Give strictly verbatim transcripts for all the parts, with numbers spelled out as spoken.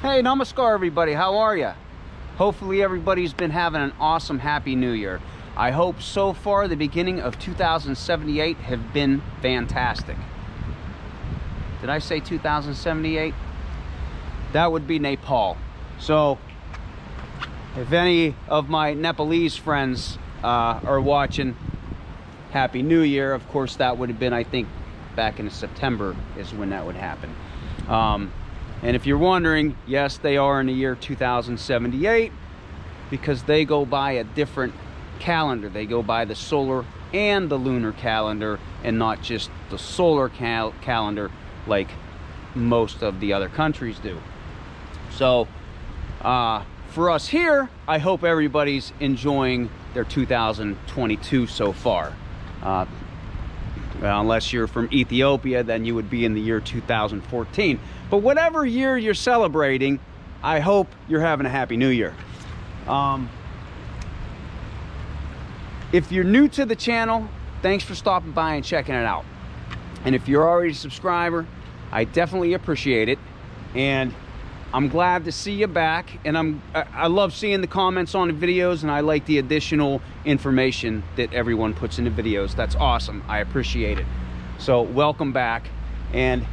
Hey, namaskar everybody, how are you? Hopefully everybody's been having an awesome happy new year. I hope so far the beginning of two thousand seventy-eight have been fantastic. Did I say two thousand seventy-eight? That would be Nepal. So if any of my Nepalese friends uh, are watching, happy new year. Of course that would have been, I think, back in September is when that would happen. Um, and if you're wondering, yes, they are in the year two thousand seventy-eight because they go by a different calendar. They go by the solar and the lunar calendar and not just the solar cal calendar like most of the other countries do. So uh, for us here, I hope everybody's enjoying their two thousand twenty-two so far. Uh, well, unless you're from Ethiopia, then you would be in the year two thousand fourteen. But whatever year you're celebrating, I hope you're having a happy new year. Um, If you're new to the channel, thanks for stopping by and checking it out. And if you're already a subscriber, I definitely appreciate it. And I'm glad to see you back. And I'm, I love seeing the comments on the videos, and I like the additional information that everyone puts in the videos. That's awesome. I appreciate it. So welcome back. And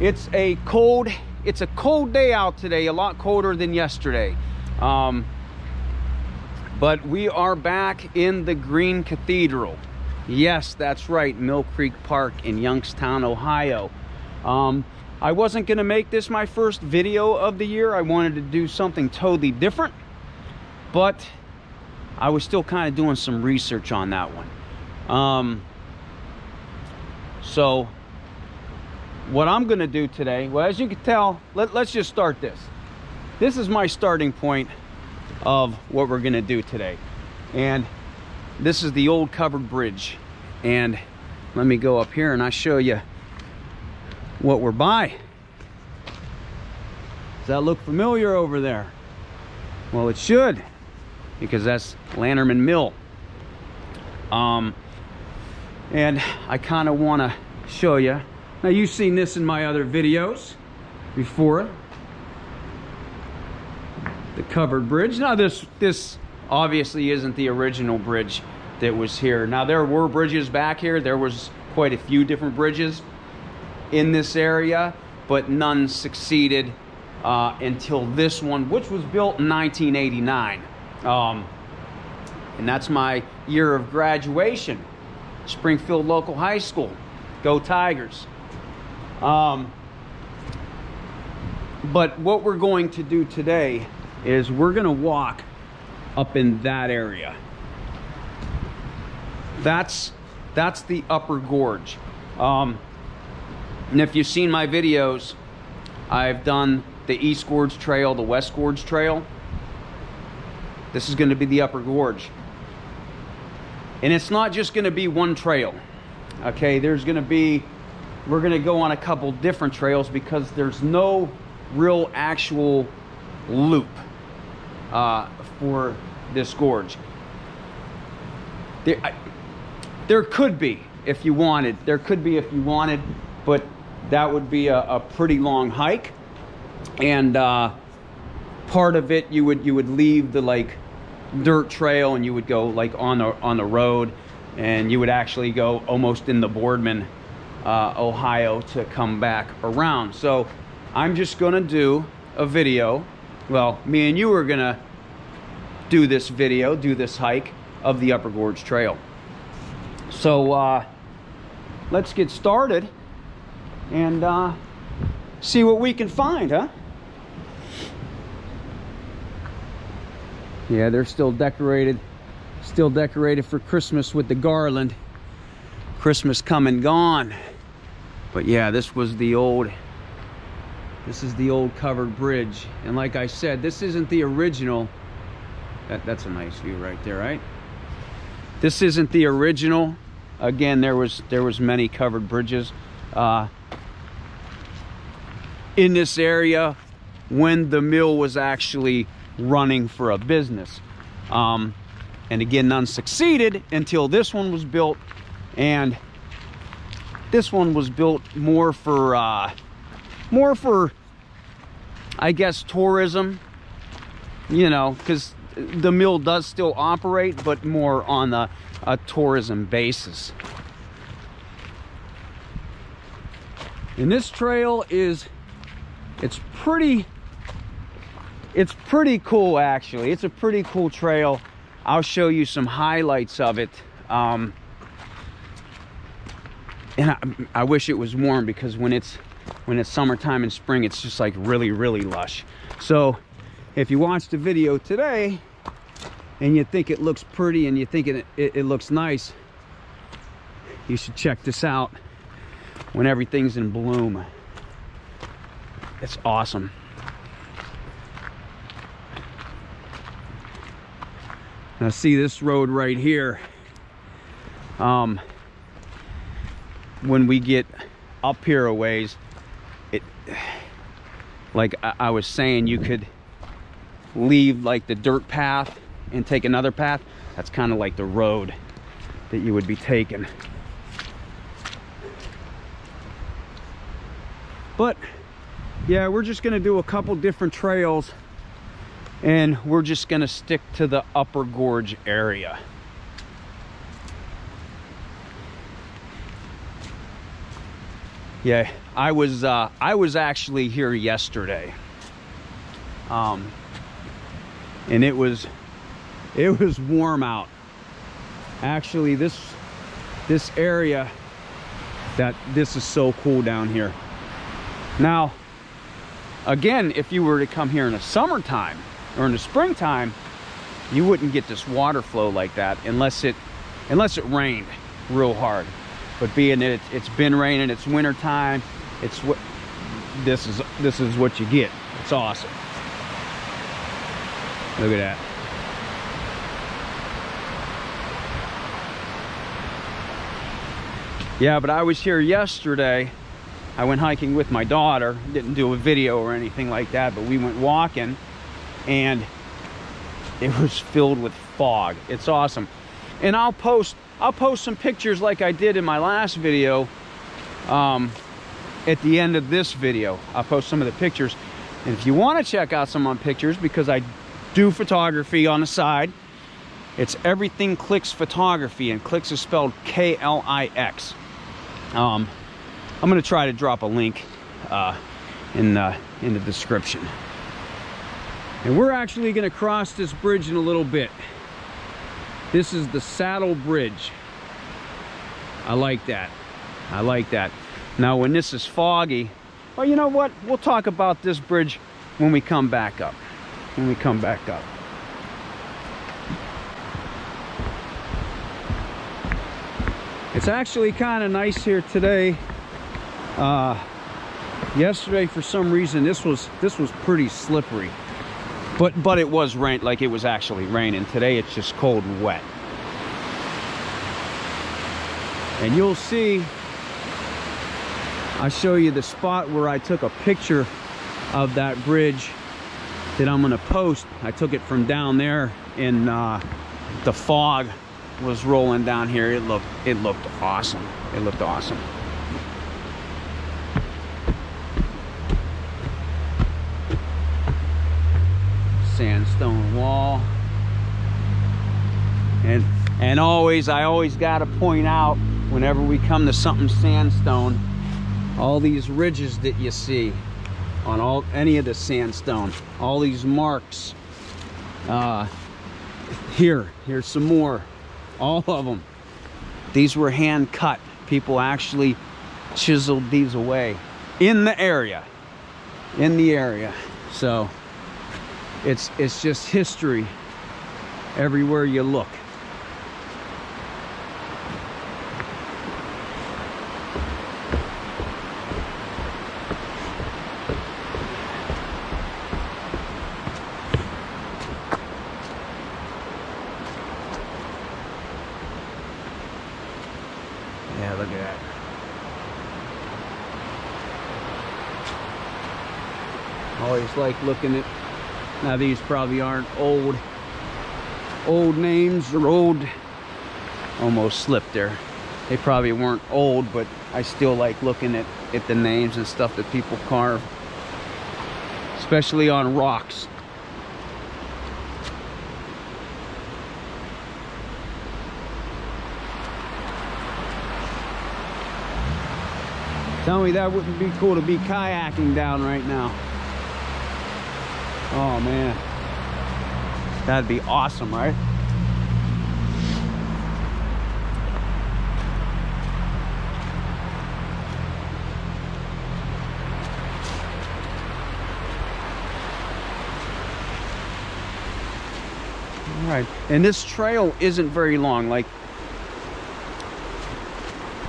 it's a cold, it's a cold day out today, a lot colder than yesterday. Um, But we are back in the Green Cathedral. Yes, that's right, Mill Creek Park in Youngstown, Ohio. Um, I wasn't gonna make this my first video of the year. I wanted to do something totally different, but I was still kind of doing some research on that one. Um, so what I'm gonna do today, well, as you can tell, let, let's just start this. This is my starting point of what we're gonna do today, and this is the old covered bridge. And let me go up here and I show you what we're by. Does that look familiar over there? Well, it should, because that's Lanterman Mill. Um, and I kind of want to show you. Now, you've seen this in my other videos before. The covered bridge. Now this this obviously isn't the original bridge that was here. Now there were bridges back here. There was quite a few different bridges in this area, but none succeeded uh, until this one, which was built in nineteen eighty-nine. Um, and that's my year of graduation. Springfield Local High School. Go Tigers. Um, but what we're going to do today is we're gonna walk up in that area. That's that's the upper gorge. Um, and if you've seen my videos, I've done the East Gorge Trail, the West Gorge Trail. This is gonna be the upper gorge. And it's not just gonna be one trail. Okay, there's gonna be, we're gonna go on a couple different trails because there's no real actual loop uh, for this gorge. There, I, there could be if you wanted, there could be if you wanted, but that would be a, a pretty long hike. And uh, part of it you would you would leave the like dirt trail and you would go like on the on the road, and you would actually go almost in the Boardman, uh, Ohio, to come back around. So I'm just gonna do a video. Well, me and you are gonna do this video, do this hike of the upper gorge trail. So uh, let's get started and uh, see what we can find, huh? Yeah, they're still decorated, still decorated for Christmas with the garland. Christmas come and gone. But yeah, this was the old, this is the old covered bridge. And like I said, this isn't the original. That, that's a nice view right there, right? This isn't the original. Again, there was there was many covered bridges uh, in this area when the mill was actually running for a business. Um, and again, none succeeded until this one was built. And this one was built more for, uh, more for I guess tourism, you know, because the mill does still operate, but more on a, a tourism basis. And this trail is, it's pretty, it's pretty cool actually. It's a pretty cool trail. I'll show you some highlights of it. Um, and I, I wish it was warm, because when it's, when it's summertime and spring, it's just like really, really lush. So if you watch the video today and you think it looks pretty and you think it, it, it looks nice, you should check this out when everything's in bloom. It's awesome. Now see this road right here. Um, when we get up here a ways, it, like I, I was saying, you could leave like the dirt path and take another path. That's kind of like the road that you would be taking. But yeah, we're just gonna do a couple different trails, and we're just gonna stick to the upper gorge area. Yeah, I was uh, I was actually here yesterday, um, and it was it was warm out. Actually, this this area that this is so cool down here. Now, again, if you were to come here in the summertime or in the springtime, you wouldn't get this water flow like that unless it unless it rained real hard. But being that it, it's been raining, it's winter time, it's what this is this is what you get. It's awesome. Look at that. Yeah, but I was here yesterday. I went hiking with my daughter. Didn't do a video or anything like that, but we went walking and it was filled with fog. It's awesome. And I'll post I'll post some pictures like I did in my last video. Um, at the end of this video, I'll post some of the pictures. And if you want to check out some on pictures, because I do photography on the side, it's Everything Clicks Photography, and Clicks is spelled K L I X. Um, I'm going to try to drop a link uh, in, the, in the description. And we're actually going to cross this bridge in a little bit. This is the Saddle Bridge. I like that. I like that. Now, when this is foggy, well, you know what? We'll talk about this bridge when we come back up. When we come back up. It's actually kind of nice here today. Uh, yesterday, for some reason, this was this was pretty slippery. But, but it was rain, like it was actually raining. Today it's just cold and wet. And you'll see, I'll show you the spot where I took a picture of that bridge that I'm gonna post. I took it from down there, and uh, the fog was rolling down here. It looked, it looked awesome. It looked awesome. Sandstone wall, and and always I always got to point out, whenever we come to something sandstone, all these ridges that you see on all any of the sandstone, all these marks, uh, here here's some more, all of them, these were hand cut. People actually chiseled these away in the area in the area so It's, it's just history everywhere you look. Yeah, look at that. Always like looking at. Now these probably aren't old, old names or old, almost slipped there. They probably weren't old, but I still like looking at, at the names and stuff that people carve. It's especially on rocks. Tell me that wouldn't be cool to be kayaking down right now. Oh man, that'd be awesome, right? All right, and this trail isn't very long. Like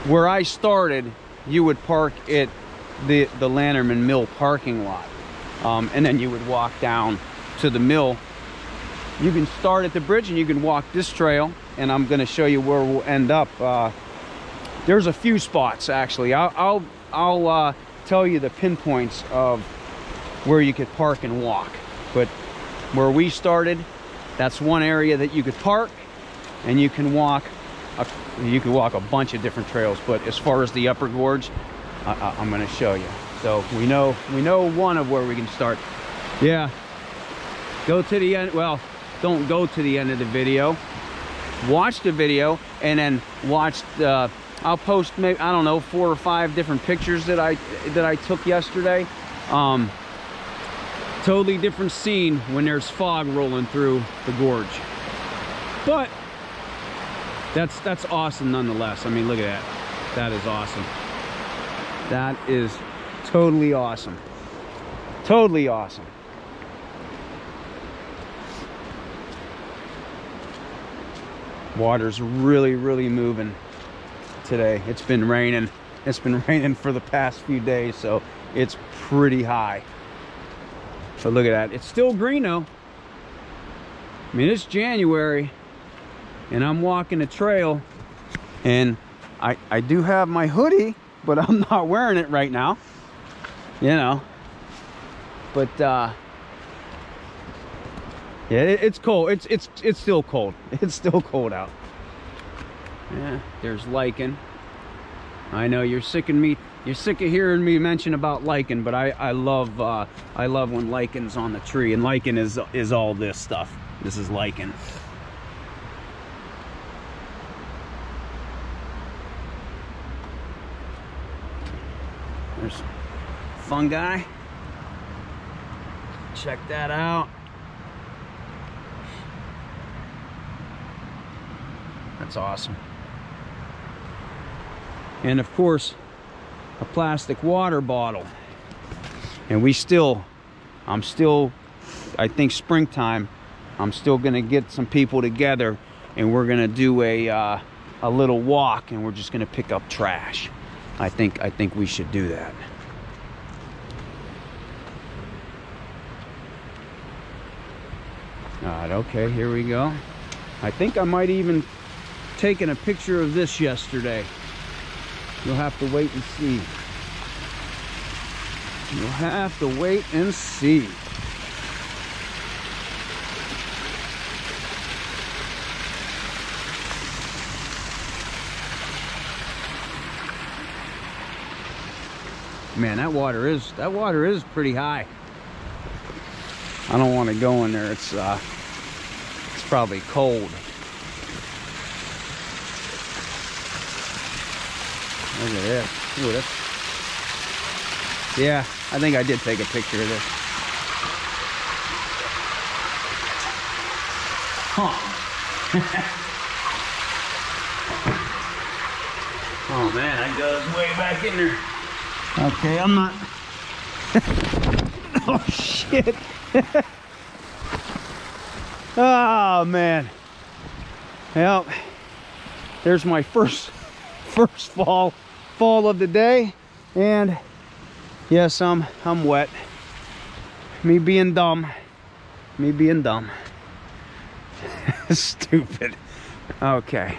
where I started, you would park at the, the Lanterman Mill parking lot. Um, and then you would walk down to the mill. You can start at the bridge and you can walk this trail, and I'm gonna show you where we'll end up. Uh, there's a few spots actually. I'll, I'll, I'll uh, tell you the pinpoints of where you could park and walk. But where we started, that's one area that you could park, and you can walk a, you can walk a bunch of different trails. But as far as the upper gorge, uh, I'm gonna show you. So we know we know one of where we can start. Yeah, go to the end. Well, don't go to the end of the video. Watch the video, and then watch the, I'll post maybe, I don't know, four or five different pictures that I that I took yesterday. Um, totally different scene when there's fog rolling through the gorge. But that's that's awesome nonetheless. I mean, look at that. That is awesome. That is totally awesome. Totally awesome. Water's really, really moving today. It's been raining. It's been raining for the past few days, so it's pretty high. So look at that. It's still green though. I mean, it's January, and I'm walking a trail, and I, I do have my hoodie, but I'm not wearing it right now. You know, but uh, yeah, it, it's cold. It's it's it's still cold. It's still cold out. Yeah, there's lichen. I know you're sick of me. You're sick of hearing me mention about lichen, but I I love uh, I love when lichen's on the tree, and lichen is is all this stuff. This is lichen. There's fungi. Check that out. That's awesome. And of course, a plastic water bottle. And we still, I'm still, I think springtime, I'm still gonna get some people together, and we're gonna do a uh, a little walk, and we're just gonna pick up trash. I think I think we should do that. Alright, okay, here we go. I think I might even taken a picture of this yesterday. You'll have to wait and see. You'll have to wait and see. Man, that water is that water is pretty high. I don't want to go in there. It's uh, it's probably cold. Look at this. Ooh, that's... Yeah, I think I did take a picture of this. Huh. Oh man, that goes way back in there. Okay, I'm not. Oh shit. Oh man. Yep. There's my first first fall fall of the day, and yes, I'm I'm wet. Me being dumb. Me being dumb. Stupid. Okay.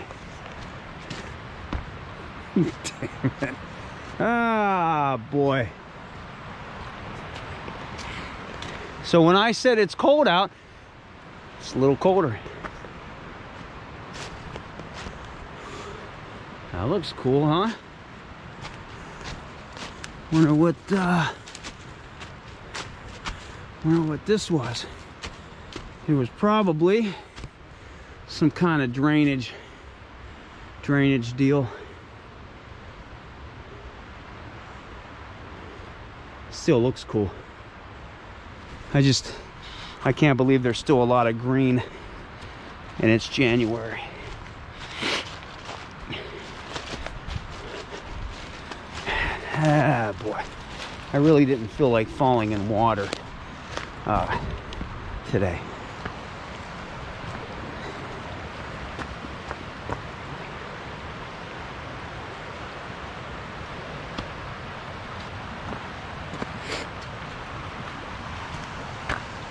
Damn it. Ah boy. So when I said it's cold out, it's a little colder. That looks cool, huh? Wonder what uh wonder what this was. It was probably some kind of drainage drainage deal. Still looks cool. I just I can't believe there's still a lot of green and it's January. Ah, boy. I really didn't feel like falling in water uh, today.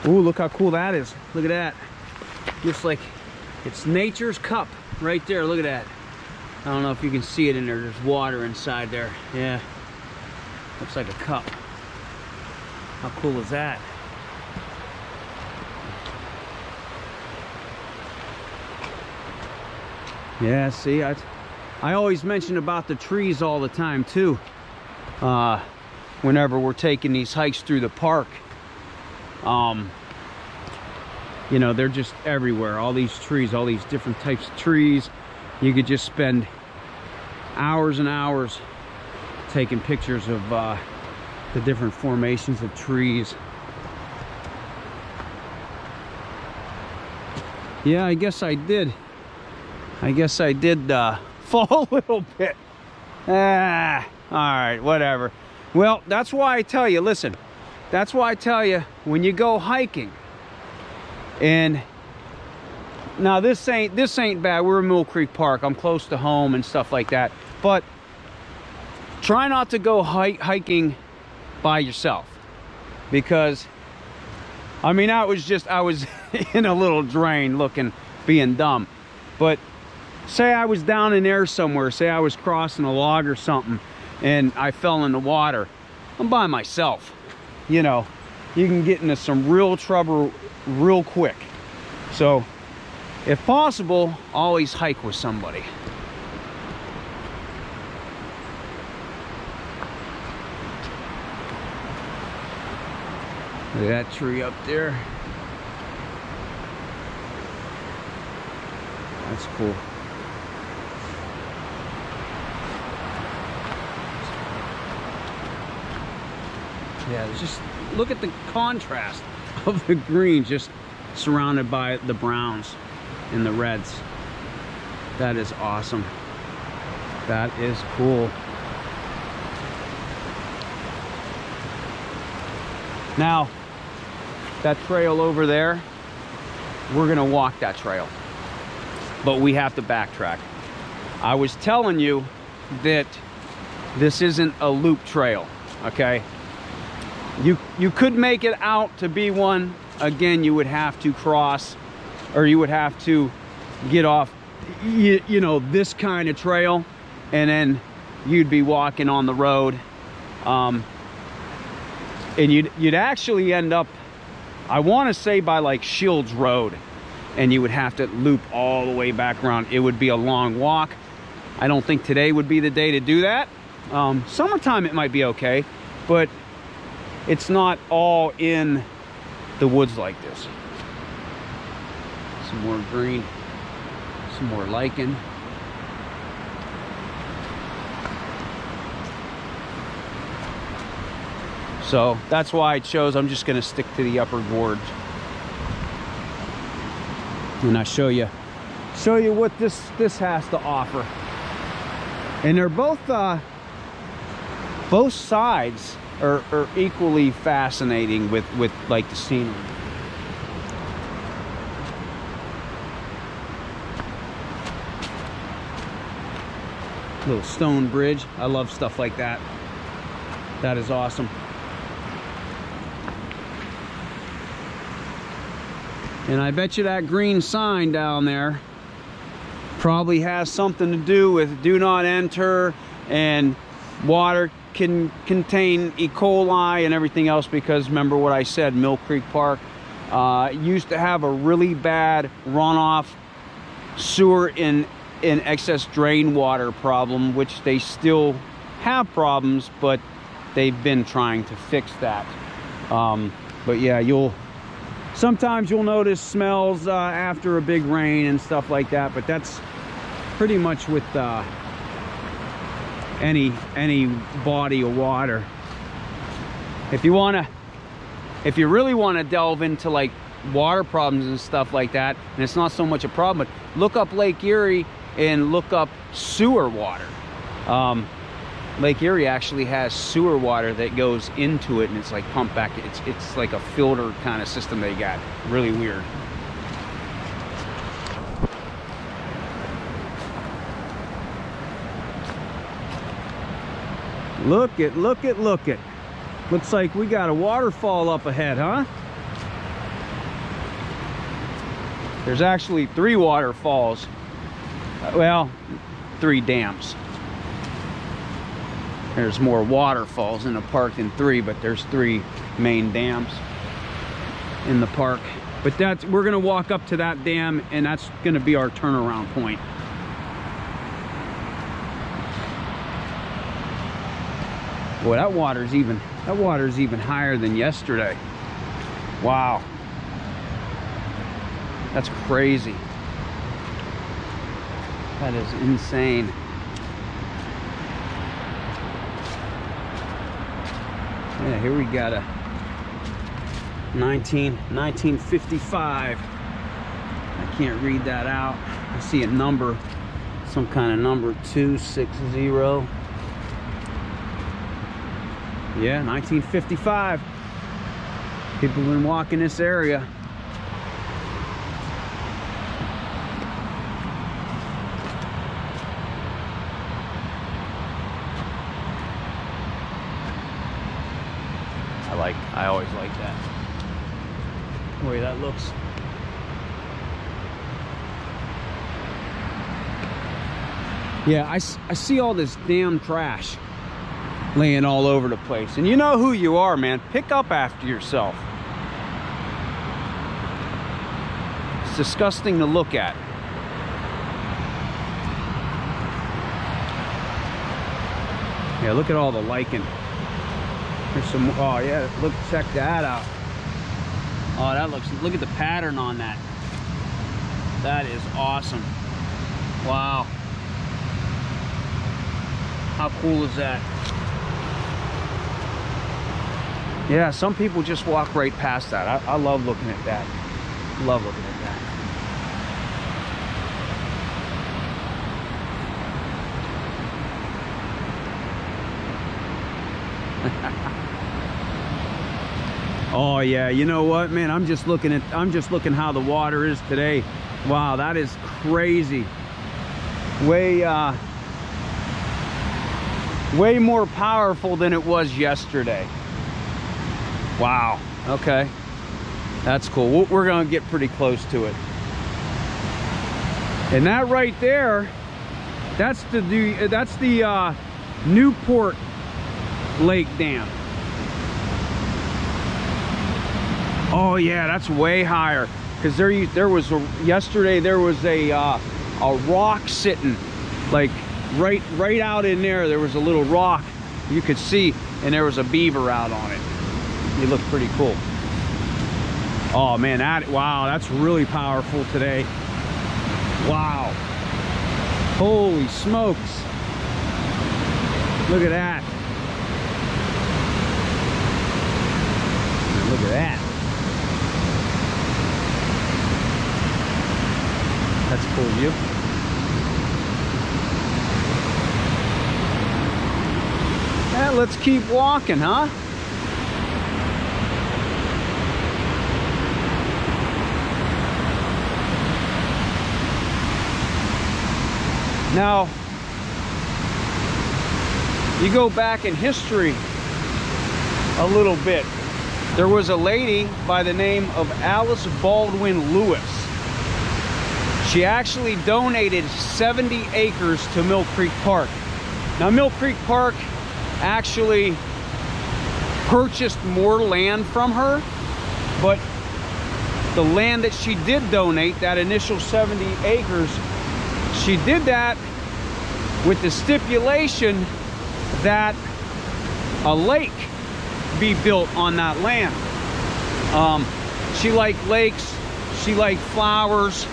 Ooh, look how cool that is. Look at that. Just like it's nature's cup right there. Look at that. I don't know if you can see it in there. There's water inside there. Yeah. Looks like a cup. How cool is that? Yeah, see, I, I always mention about the trees all the time too. Uh, whenever we're taking these hikes through the park. Um, you know, they're just everywhere. All these trees, all these different types of trees. You could just spend hours and hours taking pictures of uh, the different formations of trees. Yeah, I guess I did. I guess I did uh, fall a little bit. Ah, all right, whatever. Well, that's why I tell you, listen. That's why I tell you, when you go hiking, and now this ain't this ain't bad. We're in Mill Creek Park. I'm close to home and stuff like that. But try not to go hike, hiking by yourself, because I mean, I was just I was in a little drain, looking being dumb. But say I was down in there somewhere. Say I was crossing a log or something, and I fell in the water. I'm by myself. You know, you can get into some real trouble real quick. So, if possible, always hike with somebody. Look at that tree up there. That's cool. Yeah, just look at the contrast of the green just surrounded by the browns and the reds. That is awesome. That is cool. Now, that trail over there, we're gonna walk that trail, but we have to backtrack. I was telling you that this isn't a loop trail, okay? You, you could make it out to be one. Again, you would have to cross, or you would have to get off, you, you know, this kind of trail, and then you'd be walking on the road. Um, and you'd, you'd actually end up, I want to say by like Shields Road, and you would have to loop all the way back around. It would be a long walk. I don't think today would be the day to do that. Um, summertime it might be okay, but it's not all in the woods like this. Some more green, some more lichen. So that's why I chose, I'm just gonna stick to the upper gorge. And I show you, show you what this, this has to offer. And they're both, uh, both sides Are, are equally fascinating with, with like the scenery. Little stone bridge. I love stuff like that. That is awesome. And I bet you that green sign down there probably has something to do with do not enter and water can contain E. coli and everything else, because remember what I said, Mill Creek Park uh, used to have a really bad runoff sewer in, in excess drain water problem, which they still have problems, but they've been trying to fix that. Um, But yeah, you'll sometimes you'll notice smells uh, after a big rain and stuff like that, but that's pretty much with uh, any any body of water. If you wanna, if you really wanna delve into like water problems and stuff like that, and it's not so much a problem, but look up Lake Erie and look up sewer water. Um, Lake Erie actually has sewer water that goes into it, and it's like pumped back. It's, it's like a filter kind of system they got. Really weird. Look it, look it, look it. Looks like we got a waterfall up ahead, huh? There's actually three waterfalls. Well, three dams. There's more waterfalls in the park than three, but there's three main dams in the park. But that's, we're gonna walk up to that dam, and that's gonna be our turnaround point. Boy, that water's even, that water's even higher than yesterday. Wow. That's crazy. That is insane. Yeah, here we got a nineteen, nineteen fifty-five. I can't read that out. I see a number, some kind of number, two sixty. Yeah, nineteen fifty-five. People have been walking this area. Like, I always like that. Boy, that looks. Yeah, I, I see all this damn trash laying all over the place. And you know who you are, man. Pick up after yourself. It's disgusting to look at. Yeah, look at all the lichen. There's some, oh yeah, look, check that out. Oh, that looks, look at the pattern on that. That is awesome. Wow. How cool is that? Yeah, some people just walk right past that. I, I love looking at that. Love looking at that. Oh yeah, you know what, man, I'm just looking at, I'm just looking how the water is today. Wow, that is crazy. Way, uh, way more powerful than it was yesterday. Wow, okay. That's cool. We're gonna get pretty close to it. And that right there, that's the, the that's the uh, Newport Lake Dam. Oh yeah, that's way higher, because there there was a, yesterday there was a uh, a rock sitting like right right out in there. There was a little rock you could see, and there was a beaver out on it. It looked pretty cool. Oh man, that, wow, that's really powerful today. Wow, holy smokes, look at that, look at that. That's a cool view. Yeah, let's keep walking, huh? Now, you go back in history a little bit. There was a lady by the name of Alice Baldwin Lewis. She actually donated seventy acres to Mill Creek Park. Now, Mill Creek Park actually purchased more land from her, but the land that she did donate, that initial seventy acres, she did that with the stipulation that a lake be built on that land. Um, she liked lakes, she liked flowers,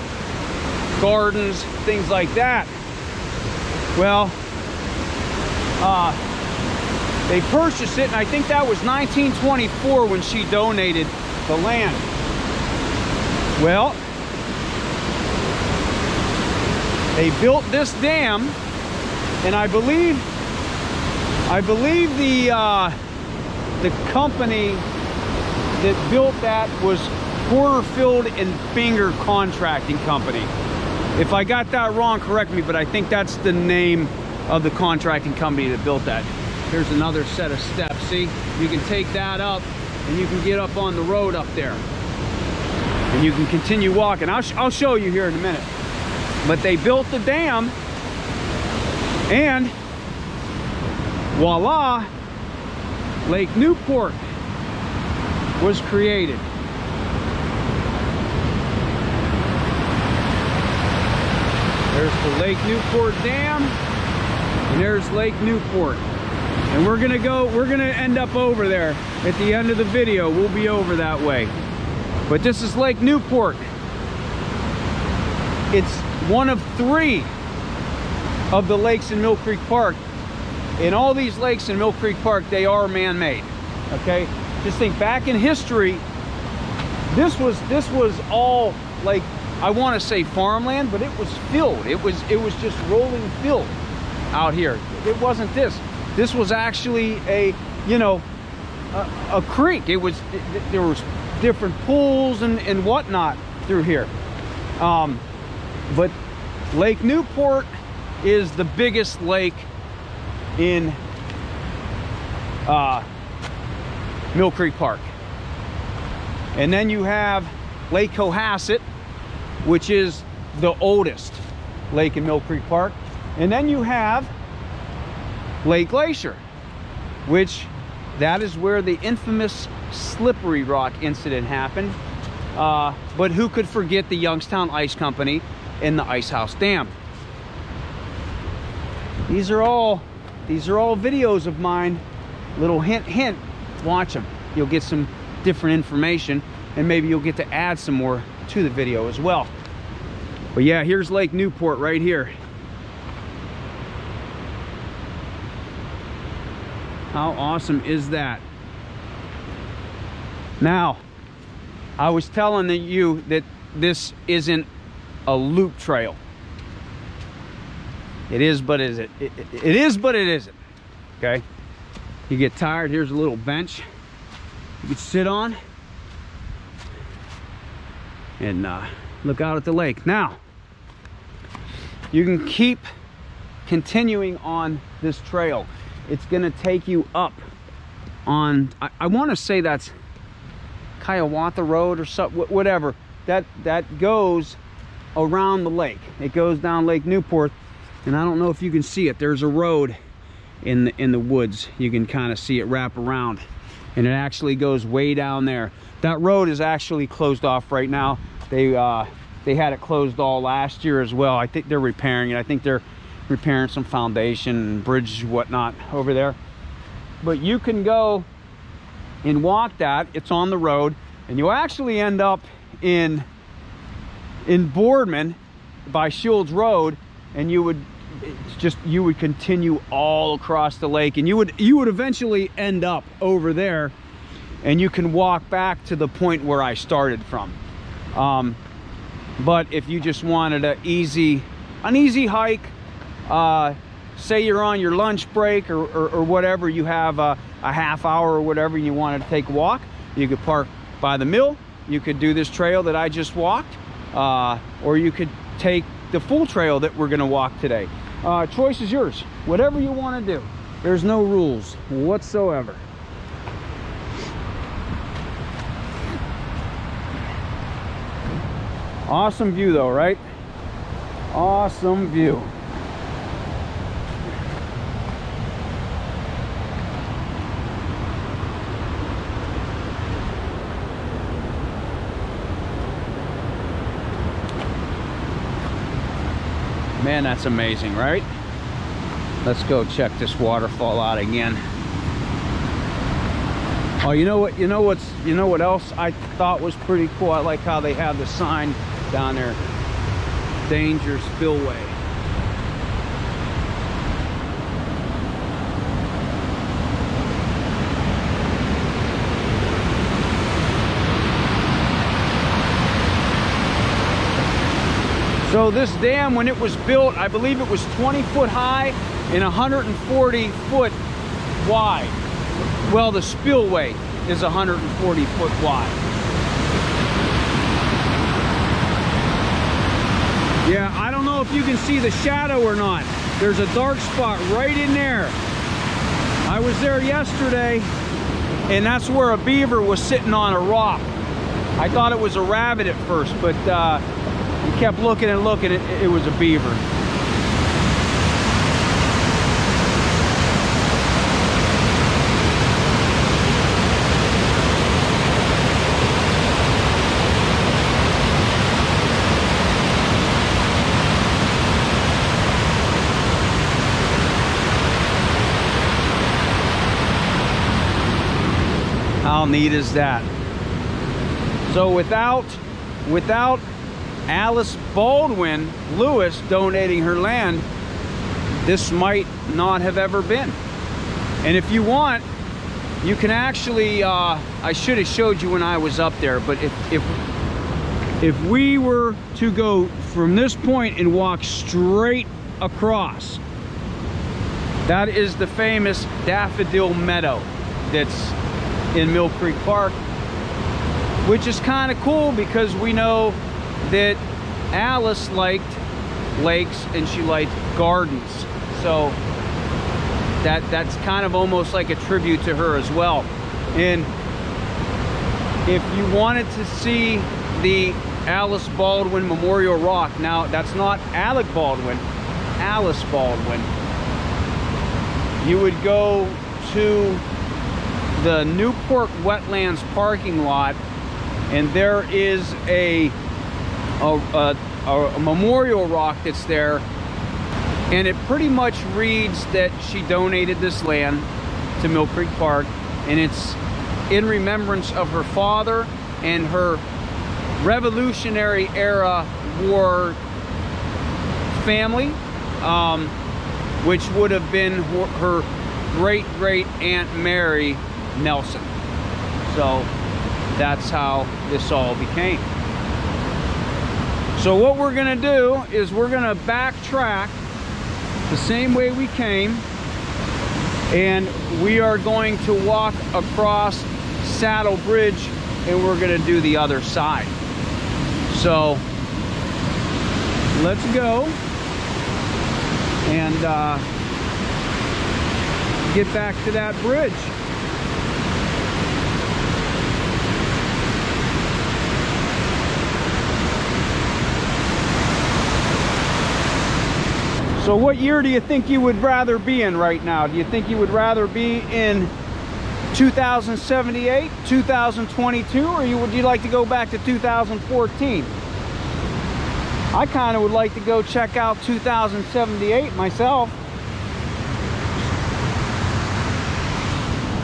gardens, things like that. Well, uh, they purchased it, and I think that was nineteen twenty-four when she donated the land. Well, they built this dam, and I believe, I believe the uh, the company that built that was Porterfield and Finger Contracting Company. If I got that wrong, correct me, but I think that's the name of the contracting company that built that. Here's another set of steps. See, you can take that up, and you can get up on the road up there, and you can continue walking. I'll, sh I'll show you here in a minute. But they built the dam, and voila, Lake Newport was created. There's the Lake Newport Dam, and there's Lake Newport. And we're gonna go, we're gonna end up over there at the end of the video. We'll be over that way. But this is Lake Newport. It's one of three of the lakes in Mill Creek Park. And all these lakes in Mill Creek Park, they are man-made, okay? Just think back in history, this was, this was all like, I want to say farmland, but it was filled. It was, it was just rolling field out here. It wasn't this. This was actually a, you know, a, a creek. It was, it, there was different pools and, and whatnot through here. Um, but Lake Newport is the biggest lake in uh, Mill Creek Park. And then you have Lake Cohasset, which is the oldest lake in Mill Creek Park. And then you have Lake Glacier, which that is where the infamous Slippery Rock incident happened. Uh, but who could forget the Youngstown Ice Company and the Ice House Dam? These are all, these are all videos of mine. Little hint, hint, watch them. You'll get some different information, and maybe you'll get to add some more to the video as well. But yeah, here's Lake Newport right here. How awesome is that? Now, I was telling you that this isn't a loop trail. It is, but is it? It, it? it is, but it isn't. Okay. You get tired. Here's a little bench you can sit on and uh, look out at the lake. Now, you can keep continuing on this trail. It's going to take you up on, I, I want to say that's Kiawatha Road or something, whatever. That, that goes around the lake. It goes down Lake Newport. And I don't know if you can see it. There's a road in the, in the woods. You can kind of see it wrap around. And it actually goes way down there. That road is actually closed off right now. They uh, they had it closed all last year as well. I think they're repairing it. I think they're repairing some foundation and bridge whatnot over there. But you can go and walk that. It's on the road. And you actually end up in, in Boardman by Shields Road. And you would... It's just, you would continue all across the lake, and you would you would eventually end up over there, and you can walk back to the point where I started from. Um, but if you just wanted an easy an easy hike, uh, say you're on your lunch break or, or, or whatever, you have a, a half hour or whatever, you wanted to take a walk, you could park by the mill, you could do this trail that I just walked, uh, or you could take the full trail that we're going to walk today. Uh, choice is yours. Whatever you want to do. There's no rules whatsoever. Awesome view though, right? Awesome view. Man, that's amazing, right? Let's go check this waterfall out again. Oh, you know what? You know what's? You know what else I thought was pretty cool? I like how they have the sign down there. Danger Spillway. So this dam, when it was built, I believe it was twenty foot high and one hundred forty foot wide. Well, the spillway is one hundred forty foot wide. Yeah, I don't know if you can see the shadow or not. There's a dark spot right in there. I was there yesterday, and that's where a beaver was sitting on a rock. I thought it was a rabbit at first, but uh, we kept looking and looking, it, it was a beaver. How neat is that? So without, without Alice Baldwin Lewis donating her land, this might not have ever been. And if you want, you can actually, uh, I should have showed you when I was up there, but if, if, if we were to go from this point and walk straight across, that is the famous Daffodil Meadow that's in Mill Creek Park, which is kind of cool because we know that Alice liked lakes and she liked gardens, so that that's kind of almost like a tribute to her as well. And if you wanted to see the Alice Baldwin Memorial Rock, now that's not Alec Baldwin, Alice Baldwin, you would go to the Newport Wetlands parking lot, and there is a A, a, a memorial rock that's there, and it pretty much reads that she donated this land to Mill Creek Park, and it's in remembrance of her father and her Revolutionary Era War family, um, which would have been her great-great-aunt Mary Nelson. So that's how this all became. So what we're gonna do is we're gonna backtrack the same way we came, and we are going to walk across Saddle Bridge, and we're gonna do the other side. So let's go and uh, get back to that bridge. So what year do you think you would rather be in right now? Do you think you would rather be in two thousand seventy-eight, two thousand twenty-two, or you, would you like to go back to two thousand fourteen? I kind of would like to go check out two thousand seventy-eight myself.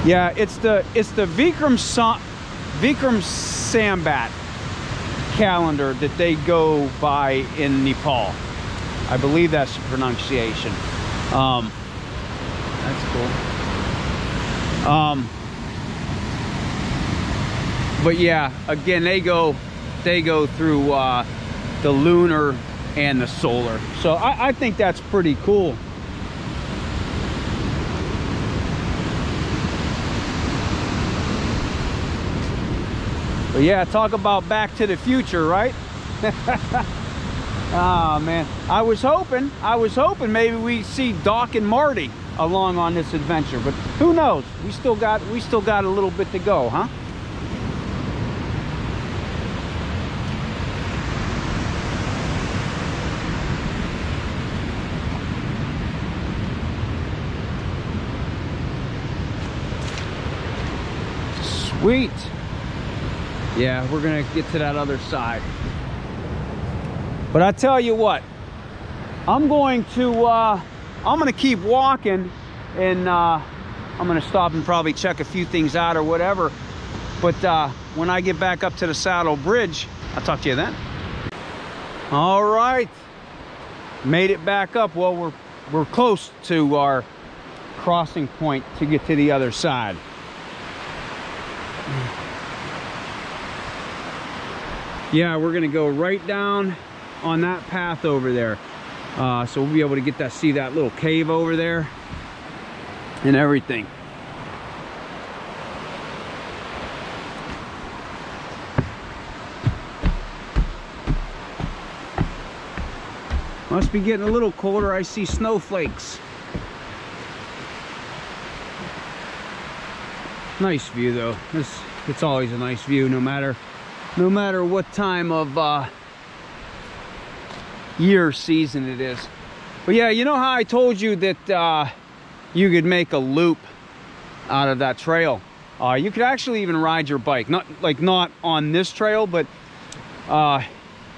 Yeah, it's the it's the Vikram Sam, Vikram Sambat calendar that they go by in Nepal. I believe that's the pronunciation. Um, that's cool. Um, but yeah, again, they go, they go through uh, the lunar and the solar. So I, I think that's pretty cool. But yeah, talk about back to the future, right? Oh man, I was hoping, I was hoping maybe we see Doc and Marty along on this adventure, but who knows? We still got, we still got a little bit to go, huh? Sweet. Yeah, we're gonna get to that other side. But I tell you what, I'm going to, uh, I'm going to keep walking, and uh, I'm gonna stop and probably check a few things out or whatever. But uh, when I get back up to the Saddle Bridge, I'll talk to you then. All right, made it back up. Well, we're, we're close to our crossing point to get to the other side. Yeah, we're gonna go right down on that path over there. Uh, so we'll be able to get that, see that little cave over there and everything. Must be getting a little colder. I see snowflakes. Nice view though. This, it's always a nice view no matter no matter what time of uh, year or season it is. But yeah, you know how I told you that uh, you could make a loop out of that trail? Uh, you could actually even ride your bike. Not like not on this trail, but uh,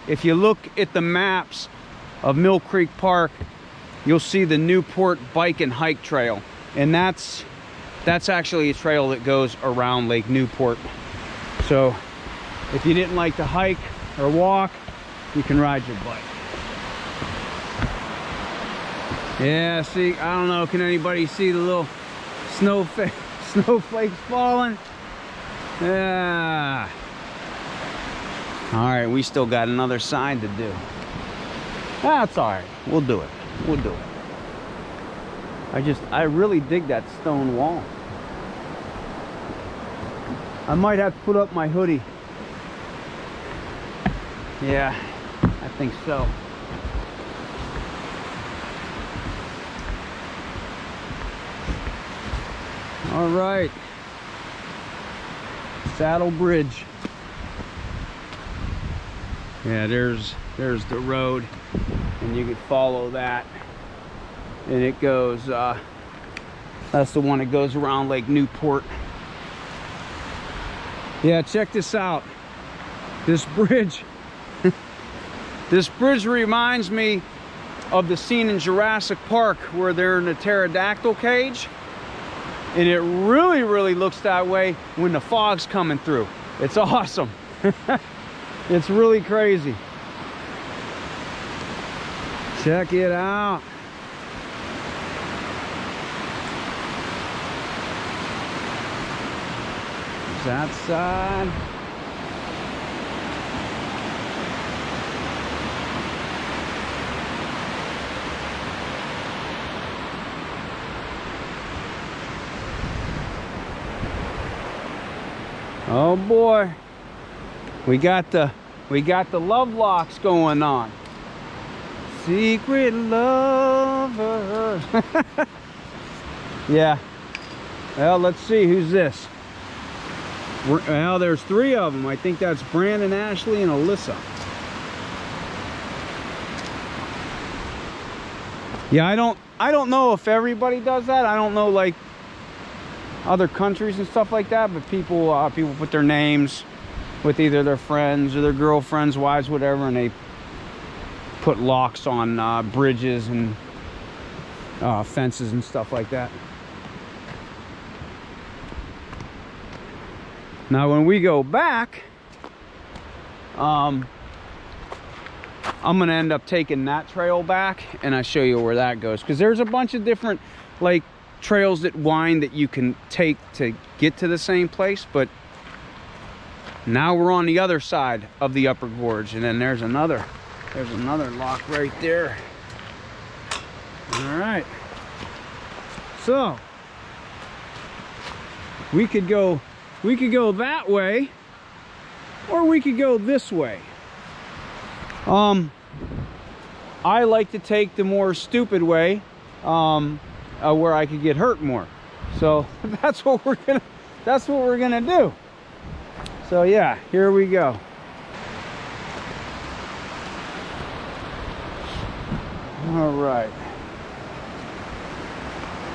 if you look at the maps of Mill Creek Park, you'll see the Newport Bike and Hike Trail, and that's that's actually a trail that goes around Lake Newport. So if you didn't like to hike or walk, you can ride your bike. Yeah, see, I don't know, can anybody see the little snowflake snowflakes falling? Yeah. All right, we still got another sign to do. That's all right. We'll do it. We'll do it. I just, I really dig that stone wall. I might have to put up my hoodie. Yeah, I think so. All right. Saddle Bridge. Yeah, there's, there's the road. And you could follow that, and it goes uh that's the one that goes around Lake Newport. Yeah, check this out, this bridge. This bridge reminds me of the scene in Jurassic Park where they're in a pterodactyl cage, and it really really looks that way when the fog's coming through. It's awesome. It's really crazy. Check it out. It's outside. Oh boy. We got the we got the love locks going on. Secret lover. Yeah. Well, let's see. Who's this? We're, well, there's three of them. I think that's Brandon, Ashley, and Alyssa. Yeah, I don't. I don't know if everybody does that. I don't know, like other countries and stuff like that. But people, uh, people put their names with either their friends or their girlfriends, wives, whatever, and they put locks on uh, bridges and uh, fences and stuff like that. Now when we go back, um, I'm gonna end up taking that trail back, and I'll show you where that goes, because there's a bunch of different like trails that wind that you can take to get to the same place. But now we're on the other side of the upper gorge, and then there's another There's another lock right there. All right. So we could go we could go that way, or we could go this way. Um I like to take the more stupid way, um uh, where I could get hurt more. So that's what we're going to that's what we're going to do. So yeah, here we go. All right.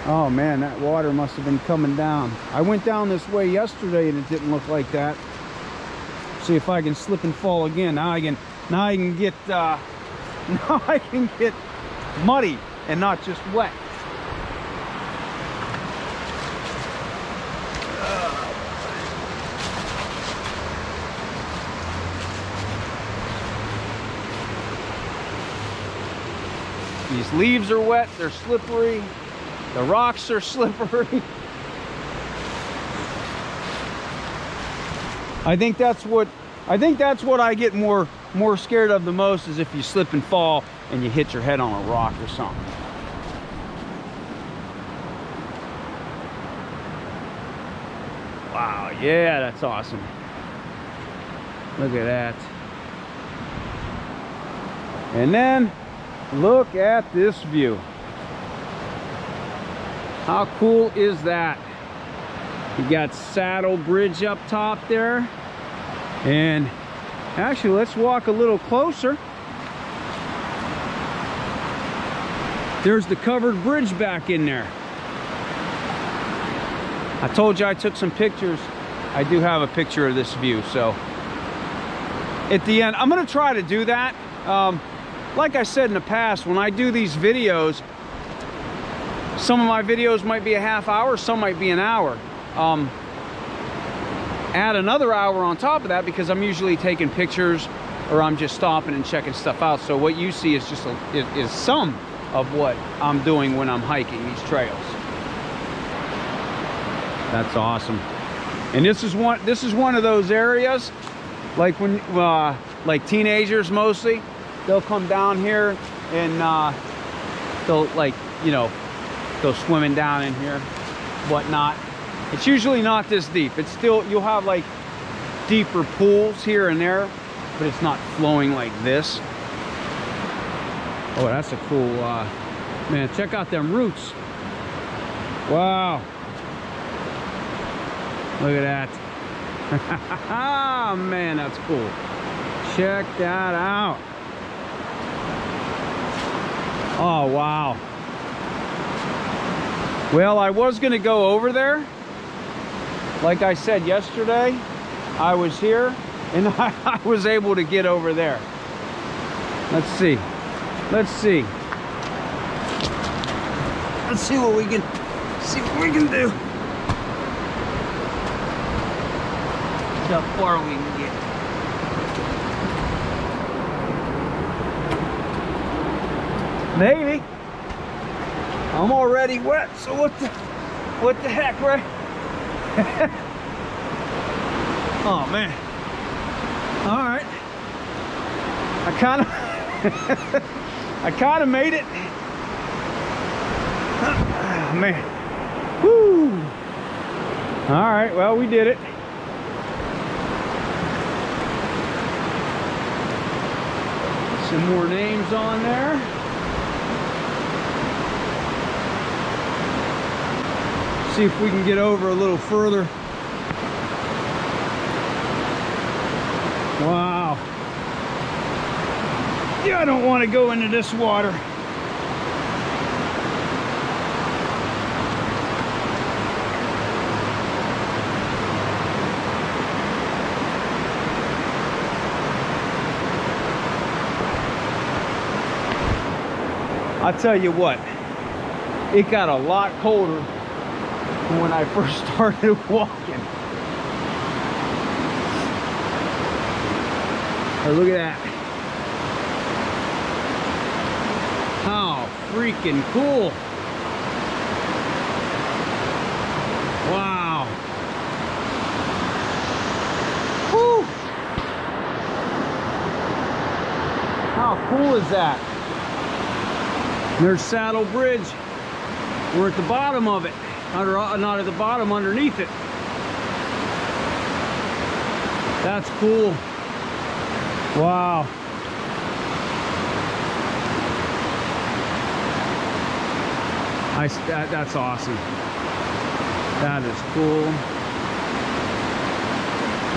Oh man, that water must have been coming down. I went down this way yesterday and it didn't look like that. See if I can slip and fall again. Now I can, now I can get, uh, now I can get muddy and not just wet. These leaves are wet, they're slippery. The rocks are slippery. I think that's what I think that's what I get more more scared of the most, is if you slip and fall and you hit your head on a rock or something. Wow, yeah, that's awesome. Look at that. And then look at this view. How cool is that? You got Saddle Bridge up top there. And actually, let's walk a little closer. There's the covered bridge back in there. I told you I took some pictures. I do have a picture of this view. So at the end, I'm gonna try to do that. Um, like I said in the past, when I do these videos, some of my videos might be a half hour, some might be an hour. Um, add another hour on top of that because I'm usually taking pictures or I'm just stopping and checking stuff out. So what you see is just a, is, is some of what I'm doing when I'm hiking these trails. That's awesome. And this is one this is one of those areas, like when uh, like teenagers mostly, they'll come down here and uh, they'll like you know go swimming down in here, whatnot. It's usually not this deep. It's still, you'll have like deeper pools here and there, but it's not flowing like this. Oh, that's a cool, uh, man, check out them roots. Wow. Look at that. Man, that's cool. Check that out. Oh, wow. Well, I was gonna go over there. Like I said yesterday, I was here and I, I was able to get over there. Let's see. Let's see. Let's see what we can see what we can do. See how far we can get. Maybe. I'm already wet, so what the what the heck, right? Oh man. Alright. I kinda I kinda made it. Oh, man. Woo. Alright, well we did it. Some more names on there. See if we can get over a little further. Wow. Yeah, I don't want to go into this water. I'll tell you what, it got a lot colder when I first started walking. Oh, look at that. How freaking cool. Wow. Woo. How cool is that? There's Saddle Bridge. We're at the bottom of it. Under, not at the bottom, underneath it. That's cool. Wow. I, that, that's awesome. That is cool.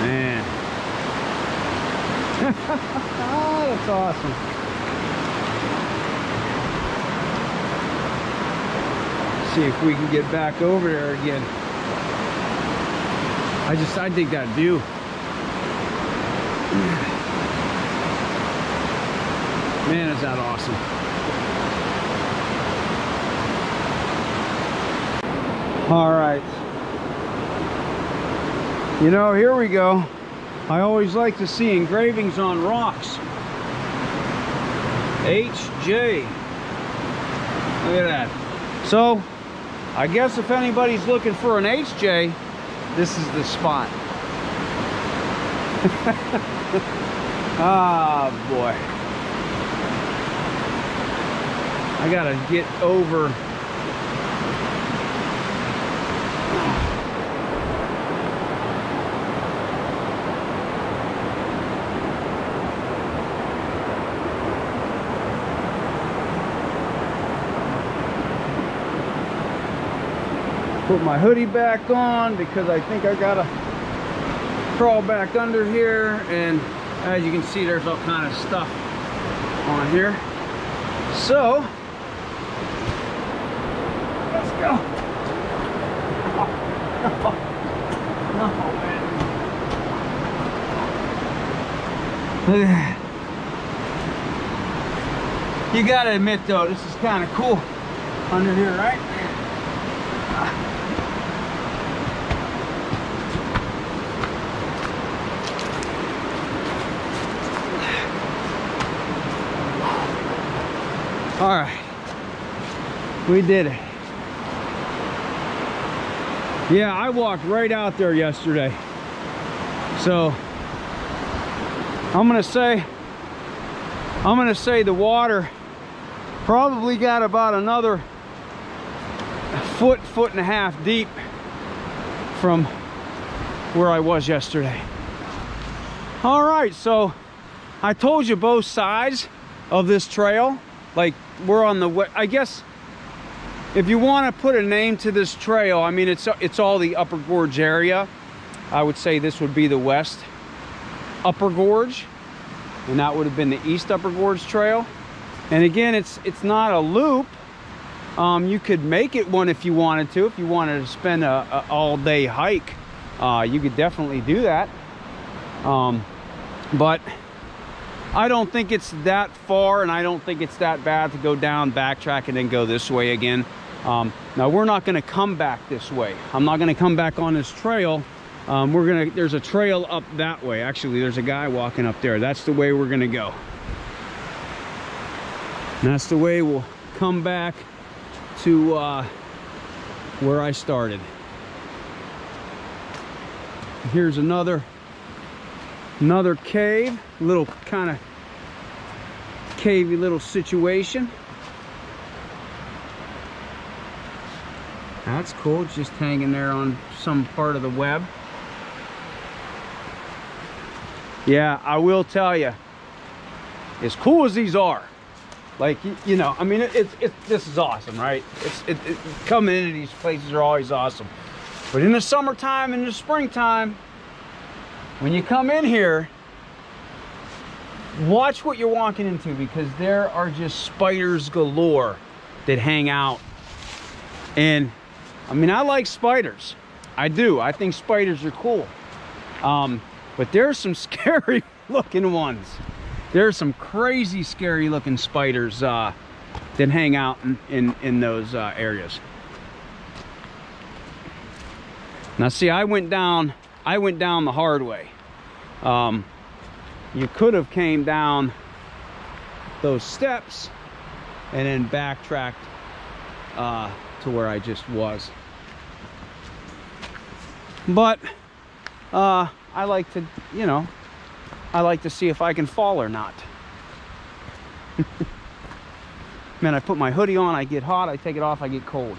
Man. That's awesome. See if we can get back over there again. I just, I dig that view. Man, is that awesome. All right. You know, here we go. I always like to see engravings on rocks. H J Look at that. So I guess if anybody's looking for an H J, this is the spot. Ah, boy. I gotta get over. Put my hoodie back on because I think I gotta crawl back under here, and as you can see, there's all kind of stuff on here. So let's go. Oh, man. Look at that. You gotta admit though, this is kind of cool under here, right? All right, we did it. Yeah, I walked right out there yesterday. So I'm gonna say, I'm gonna say the water probably got about another foot, foot and a half deep from where I was yesterday. All right, so I told you both sides of this trail. Like, we're on the way, I guess, if you want to put a name to this trail, I mean, it's it's all the Upper Gorge area. I would say this would be the West Upper Gorge, and that would have been the East Upper Gorge Trail. And again, it's it's not a loop. Um, you could make it one if you wanted to. If you wanted to spend a, a all-day hike, uh, you could definitely do that. Um, but I don't think it's that far, and I don't think it's that bad to go down, backtrack, and then go this way again. Um, now we're not going to come back this way. I'm not going to come back on this trail. Um, we're gonna. There's a trail up that way. Actually, there's a guy walking up there. That's the way we're going to go. And that's the way we'll come back to uh, where I started. Here's another. Another cave, little kind of cavey little situation. That's cool, just hanging there on some part of the web. Yeah, I will tell you, as cool as these are, like, you know, I mean, it's it, it, this is awesome, right? It's it, it, coming into these places are always awesome, but in the summertime, in the springtime, when you come in here, watch what you're walking into, because there are just spiders galore that hang out. And I mean, I like spiders. I do. I think spiders are cool. Um, but there's some scary looking ones. There's some crazy scary looking spiders uh, that hang out in, in, in those uh, areas. Now see, I went down, I went down the hard way. Um, you could have came down those steps and then backtracked uh, to where I just was. But uh, I like to, you know, I like to see if I can fall or not. Man, I put my hoodie on, I get hot, I take it off, I get cold.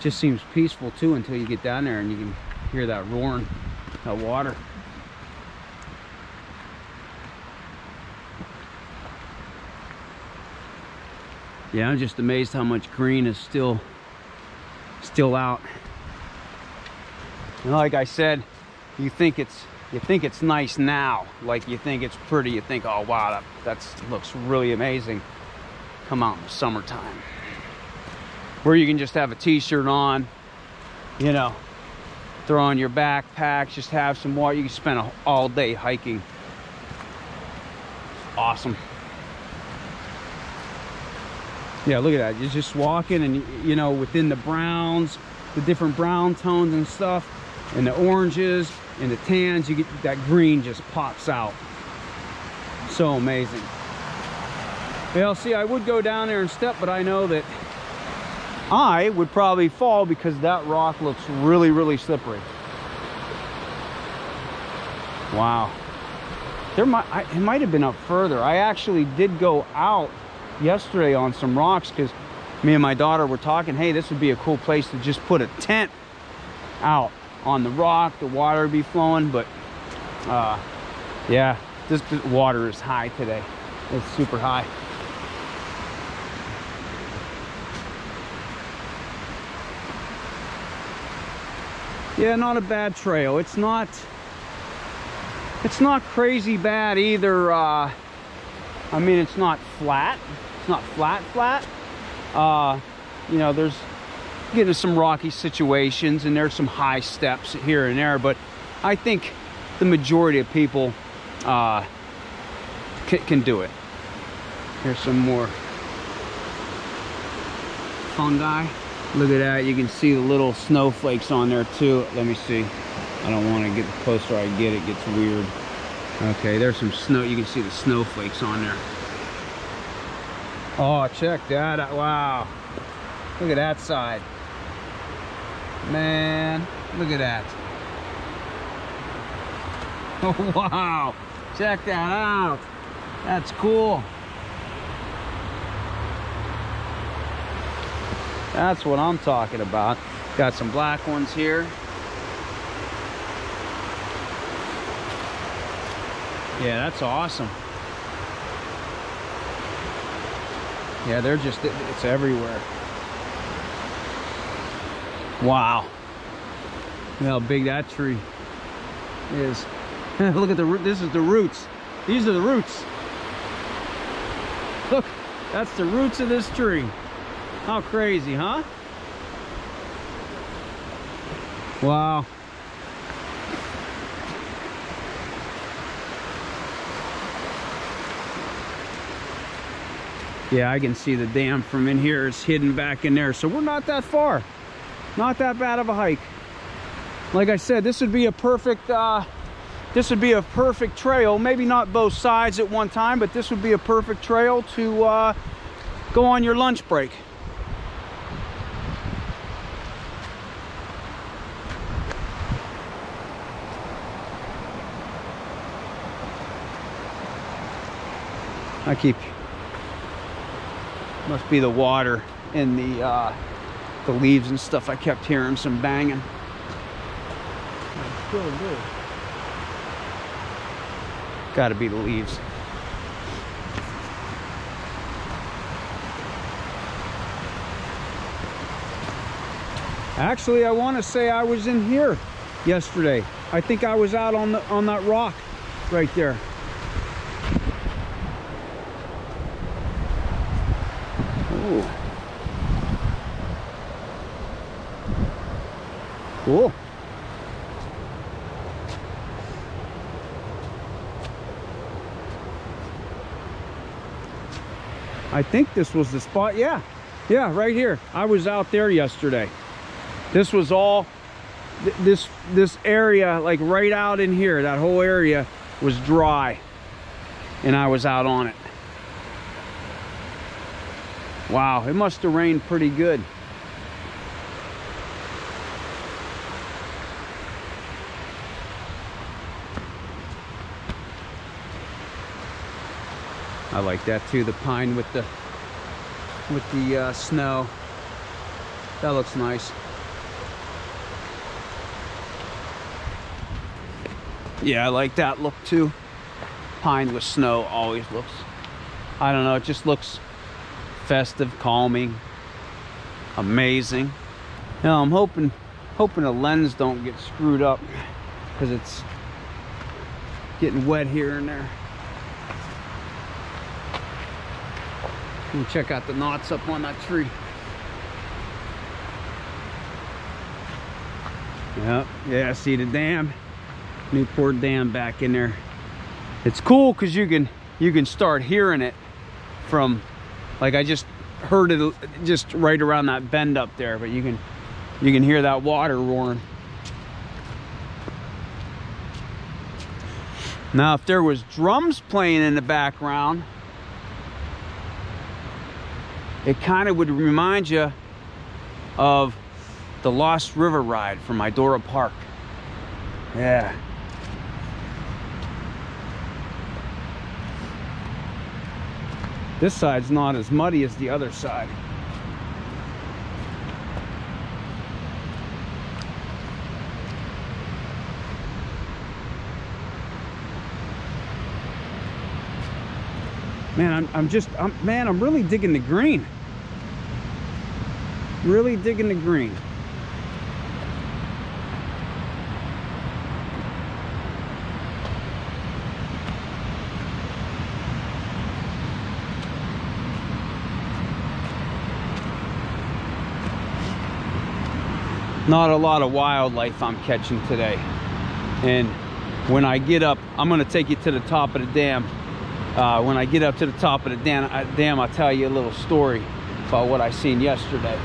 Just seems peaceful too until you get down there and you can hear that roaring, that water. Yeah, I'm just amazed how much green is still still out. And like I said, you think it's you think it's nice now, like you think it's pretty, you think, oh wow, that that's, looks really amazing. Come out in the summertime, where you can just have a t-shirt on, you know, throw on your backpack, just have some water. You can spend a, all day hiking. Awesome. Yeah, look at that. You're just walking, and you know, within the browns, the different brown tones and stuff, and the oranges and the tans, you get that green just pops out. So amazing. Well, see, I would go down there and step, but I know that I would probably fall because that rock looks really, really slippery. Wow. There might, I, it might have been up further. I actually did go out yesterday on some rocks because me and my daughter were talking, hey, this would be a cool place to just put a tent out on the rock, the water would be flowing, but uh, yeah, this water is high today. It's super high. Yeah, not a bad trail. It's not, it's not crazy bad either. Uh, I mean, it's not flat. It's not flat, flat. Uh, you know, there's get into some rocky situations and there's some high steps here and there, but I think the majority of people uh, can, can do it. Here's some more fungi. Look at that, you can see the little snowflakes on there too. Let me see, I don't want to get the closer I get, it gets weird. Okay, there's some snow, you can see the snowflakes on there. Oh, check that out, wow. Look at that side. Man, look at that. Oh, wow, check that out. That's cool. That's what I'm talking about. Got some black ones here. Yeah, that's awesome. Yeah, they're just, it's everywhere. Wow. Look how big that tree is. Look at the root. This is the roots. These are the roots. Look, that's the roots of this tree. How crazy, huh? Wow. Yeah, I can see the dam from in here. It's hidden back in there. So we're not that far. Not that bad of a hike. Like I said, this would be a perfect uh, this would be a perfect trail. Maybe not both sides at one time, but this would be a perfect trail to uh, go on your lunch break. I keep must be the water in the uh, the leaves and stuff. I kept hearing some banging. That's really good. Gotta be the leaves. Actually, I want to say I was in here yesterday. I think I was out on the on that rock right there. Cool. I think this was the spot. Yeah, yeah, right here. I was out there yesterday. This was all th this this area, like right out in here, that whole area was dry and I was out on it. Wow, it must have rained pretty good. I like that too, the pine with the with the uh, snow. That looks nice. Yeah, I like that look too. Pine with snow always looks, I don't know, it just looks festive, calming, amazing. Now I'm hoping hoping the lens don't get screwed up because it's getting wet here and there. And check out the knots up on that tree. Yeah, yeah, I see the dam, Newport Dam back in there. It's cool because you can you can start hearing it from, like I just heard it just right around that bend up there, but you can you can hear that water roaring. Now, if there was drums playing in the background, it kind of would remind you of the Lost River ride from Idora Park. Yeah. This side's not as muddy as the other side. Man, I'm, I'm just, I'm, man, I'm really digging the green. Really digging the green. Not a lot of wildlife I'm catching today. And when I get up, I'm gonna take you to the top of the dam. Uh, when I get up to the top of the dam, I, dam, I'll tell you a little story about what I seen yesterday.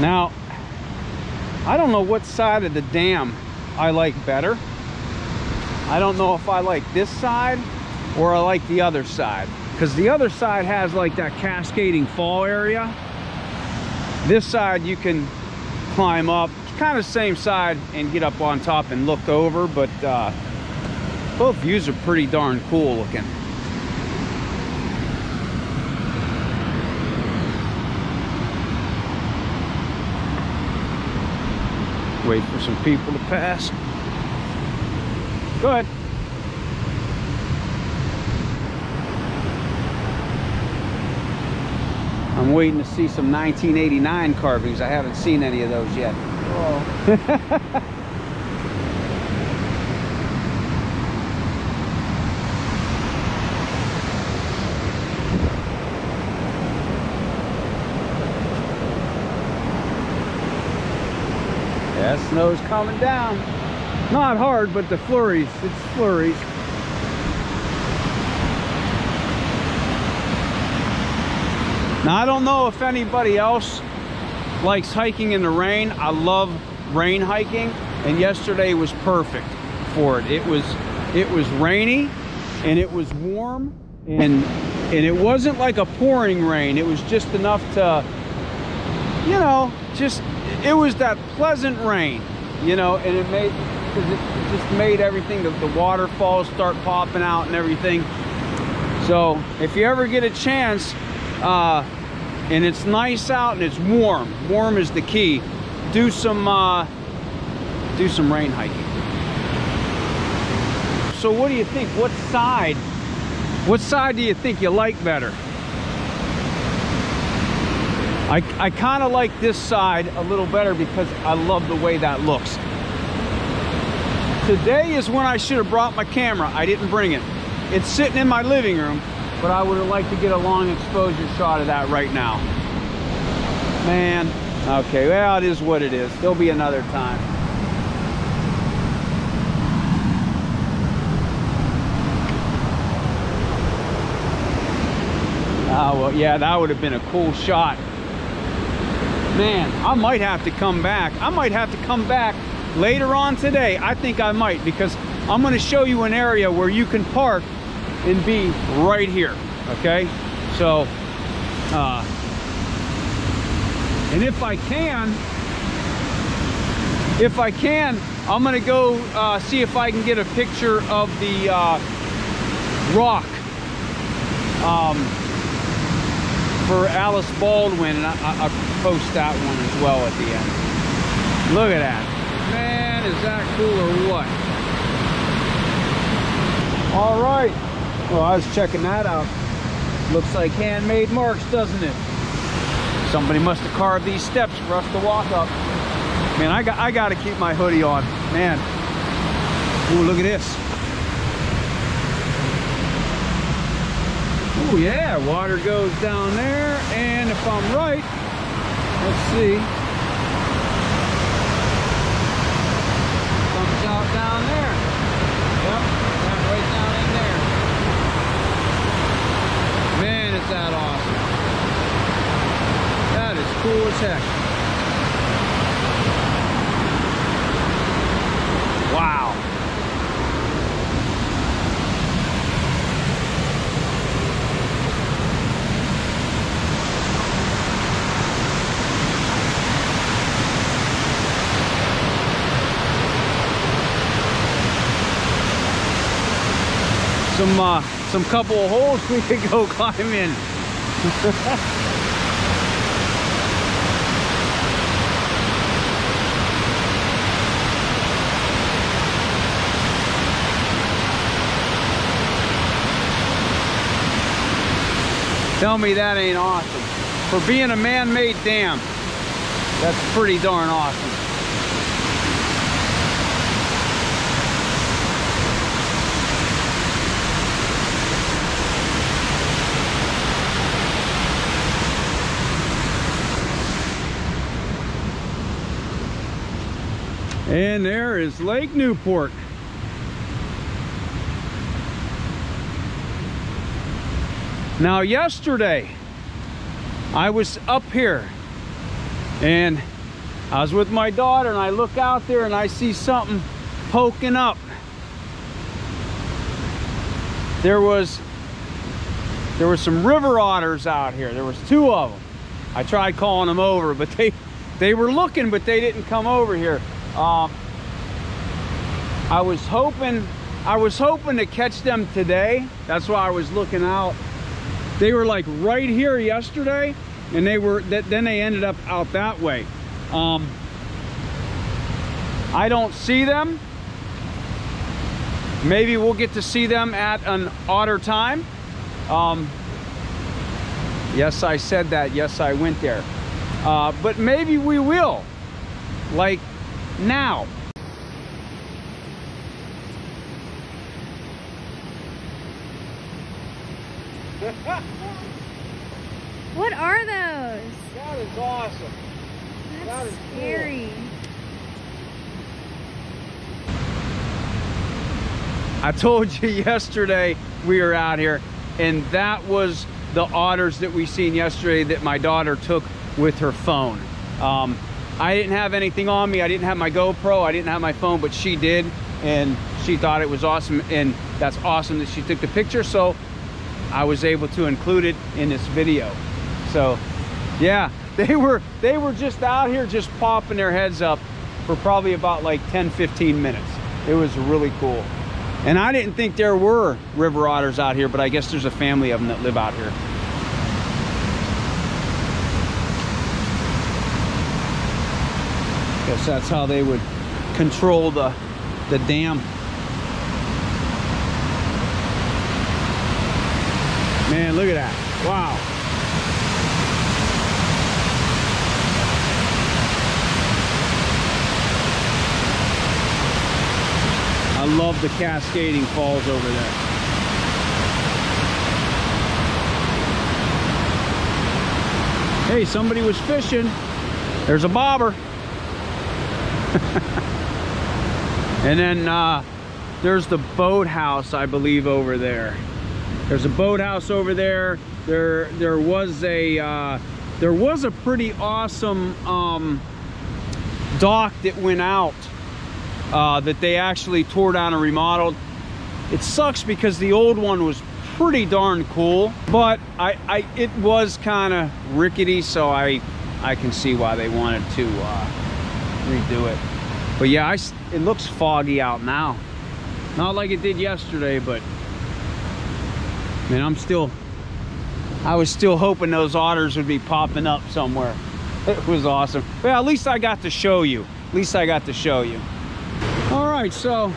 Now, I don't know what side of the dam I like better. I don't know if I like this side or I like the other side, because the other side has like that cascading fall area. This side you can climb up, kind of same side, and get up on top and look over, but uh, both views are pretty darn cool looking. Wait for some people to pass. Go ahead. I'm waiting to see some nineteen eighty-nine carvings. I haven't seen any of those yet. Yeah, snow's coming down. Not hard, but the flurries. It's flurries. Now, I don't know if anybody else likes hiking in the rain. I love rain hiking, and yesterday was perfect for it. It was it was rainy, and it was warm, and and it wasn't like a pouring rain. It was just enough to, you know, just, it was that pleasant rain, you know, and it made, because it just made everything, the, the waterfalls start popping out and everything. So if you ever get a chance, uh, and it's nice out and it's warm. Warm is the key. Do some uh, do some rain hiking. So what do you think? What side? What side do you think you like better? I, I kind of like this side a little better because I love the way that looks. Today is when I should have brought my camera. I didn't bring it. It's sitting in my living room, but I would have liked to get a long exposure shot of that right now. Man, okay, well, it is what it is. There'll be another time. Oh, well, yeah, that would have been a cool shot. Man, I might have to come back. I might have to come back later on today. I think I might, because I'm gonna show you an area where you can park and be right here, okay? So, uh, and if I can, if I can, I'm gonna go uh, see if I can get a picture of the uh, rock um, for Alice Baldwin, and I, I, I post that one as well at the end. Look at that. Man, is that cool or what? All right. Well, I was checking that out. Looks like handmade marks, doesn't it? Somebody must have carved these steps for us to walk up. Man, I got I got to keep my hoodie on. Man. Ooh, look at this. Ooh, yeah, water goes down there, and if I'm right, let's see. Comes out down there. Yep. cool as heck. Wow. Some, uh, some couple of holes we could go climb in. Tell me that ain't awesome. For being a man-made dam, that's pretty darn awesome. And there is Lake Newport. Now yesterday, I was up here and I was with my daughter and I look out there and I see something poking up. There was, there were some river otters out here. There was two of them. I tried calling them over, but they, they were looking, but they didn't come over here. Uh, I was hoping I was hoping to catch them today. That's why I was looking out. They were like right here yesterday, and they were th then they ended up out that way. um, I don't see them. Maybe we'll get to see them at an otter time. Um, yes, I said that. Yes, I went there. Uh, but maybe we will, like now. What are those? That is awesome. That's that is scary. Cool. I told you yesterday we were out here, and that was the otters that we seen yesterday that my daughter took with her phone. Um, I didn't have anything on me. I didn't have my GoPro. I didn't have my phone, but she did, and she thought it was awesome, and that's awesome that she took the picture, so I was able to include it in this video. So, yeah, they were they were just out here just popping their heads up for probably about like ten, fifteen minutes. It was really cool. And I didn't think there were river otters out here, but I guess there's a family of them that live out here. Guess that's how they would control the the dam. Man, look at that. Wow. I love the cascading falls over there. Hey, somebody was fishing. There's a bobber. And then uh, there's the boathouse, I believe, over there. There's a boathouse over there. There, there was a, uh, there was a pretty awesome um, dock that went out uh, that they actually tore down and remodeled. It sucks because the old one was pretty darn cool, but I, I it was kind of rickety, so I, I can see why they wanted to. Uh, redo it. But yeah, I, it looks foggy out now, not like it did yesterday, but man, I'm still I was still hoping those otters would be popping up somewhere. It was awesome. Well, at least I got to show you. At least I got to show you. All right, so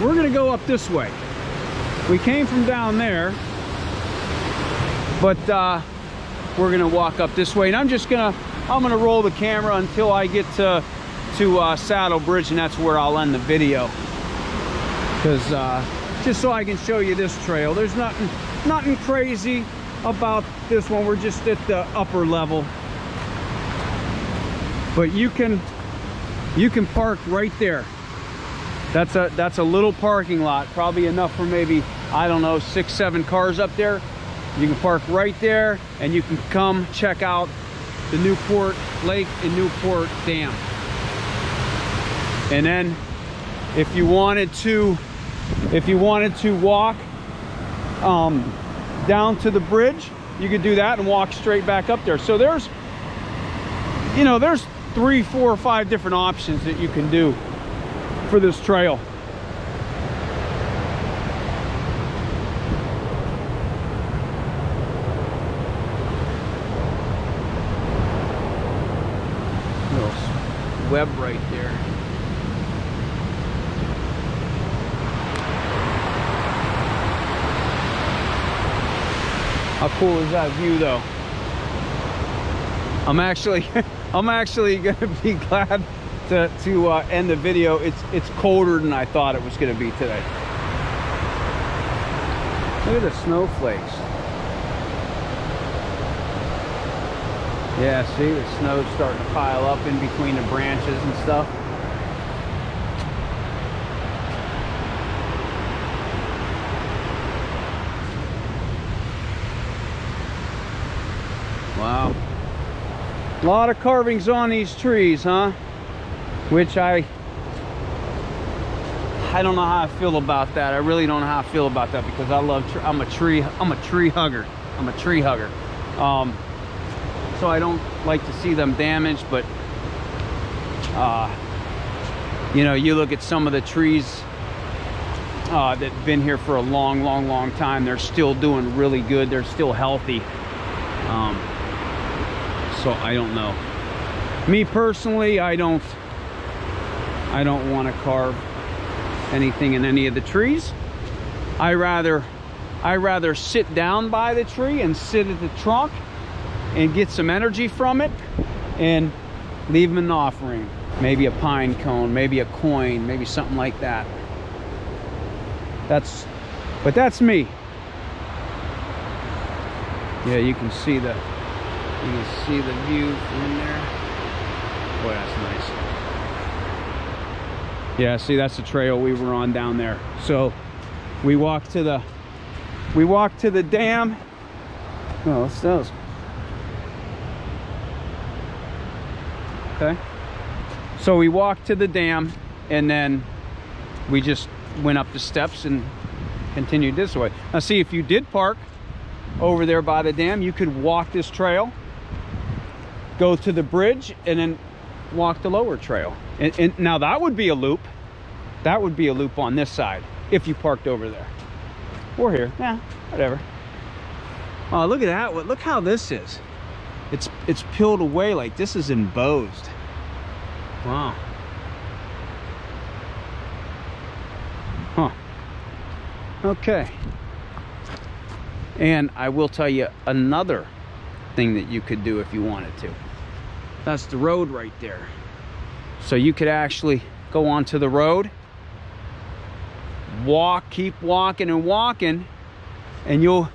we're gonna go up this way. We came from down there, but uh, we're gonna walk up this way, and I'm just gonna I'm gonna roll the camera until I get to to uh, Saddle Bridge, and that's where I'll end the video, because uh, just so I can show you this trail. There's nothing nothing crazy about this one. We're just at the upper level, but you can you can park right there. That's a that's a little parking lot, probably enough for maybe, I don't know, six seven cars up there. You can park right there, and you can come check out the Newport Lake and Newport Dam. And then if you wanted to, if you wanted to walk um, down to the bridge, you could do that and walk straight back up there. So there's, you know, there's three, four, or five different options that you can do for this trail. Little web right there. How cool is that view though? I'm actually I'm actually gonna be glad to, to uh, end the video. It's it's colder than I thought it was gonna be today. Look at the snowflakes. Yeah, see the snow's starting to pile up in between the branches and stuff. Wow. A lot of carvings on these trees, huh? Which I I don't know how I feel about that. I really don't know how I feel about that because I love tr I'm a tree I'm a tree hugger. I'm a tree hugger. Um, so I don't like to see them damaged, but uh, you know, you look at some of the trees uh, that've been here for a long, long, long time. They're still doing really good. They're still healthy. Um, So I don't know. Me personally, I don't I don't want to carve anything in any of the trees. I rather I rather sit down by the tree and sit at the trunk and get some energy from it and leave them an offering. Maybe a pine cone, maybe a coin, maybe something like that. That's but that's me. Yeah, you can see the You can see the view from in there. Boy, that's nice. Yeah, see, that's the trail we were on down there. So we walked to the we walked to the dam. Oh, what's those? Okay. So we walked to the dam, and then we just went up the steps and continued this way. Now, see, if you did park over there by the dam, you could walk this trail, go to the bridge, and then walk the lower trail. And, and now that would be a loop. That would be a loop on this side if you parked over there. Or here. Yeah, whatever. Oh, look at that. Look how this is. It's it's peeled away, like this is embossed. Wow. Huh. Okay. And I will tell you another thing that you could do if you wanted to. That's the road right there. So you could actually go onto the road, walk, keep walking and walking, and you'll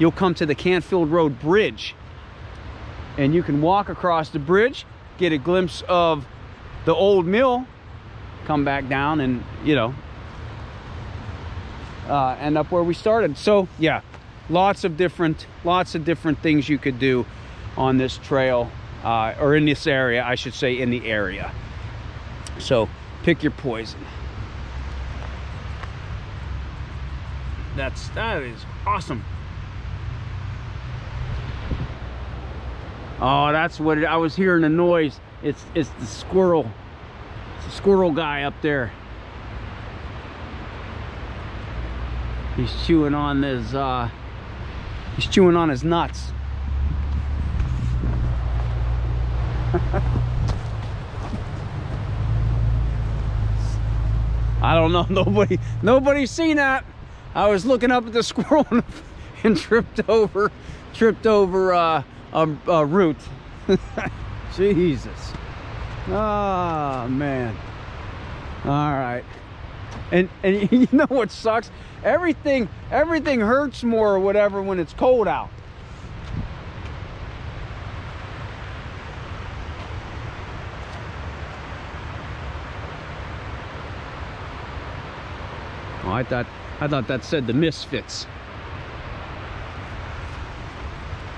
you'll come to the Canfield Road Bridge. And you can walk across the bridge, get a glimpse of the old mill, come back down and, you know, uh, end up where we started. So, yeah. Lots of different, lots of different things you could do on this trail, uh, or in this area, I should say, in the area. So pick your poison. That's that is awesome. Oh, that's what it, I was hearing the noise. It's it's the squirrel, it's the squirrel guy up there. He's chewing on this. Uh, He's chewing on his nuts. I don't know. Nobody, nobody's seen that. I was looking up at the squirrel and, and tripped over, tripped over uh, a, a root. Jesus. Ah, man. All right. And and you know what sucks? Everything everything hurts more or whatever when it's cold out. Oh, I thought I thought that said the Misfits.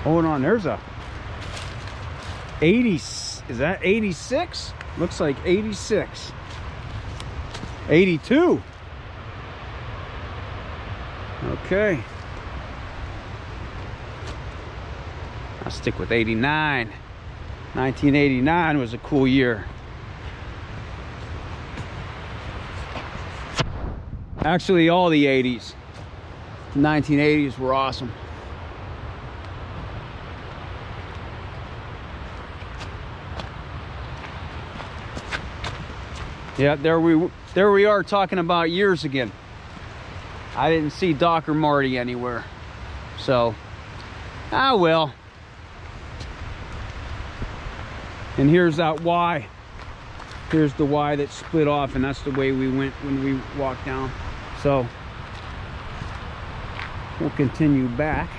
Hold on, there's a eighty, is that eighty-six? Looks like eighty-six. eighty-two. Okay. I'll stick with eighty-nine. nineteen eighty-nine was a cool year. Actually, all the eighties. The nineteen eighties were awesome. Yeah, there we there we are talking about years again. I didn't see Doc or Marty anywhere, so I will. And here's that Y. Here's the Y that split off, and that's the way we went when we walked down. So we'll continue back.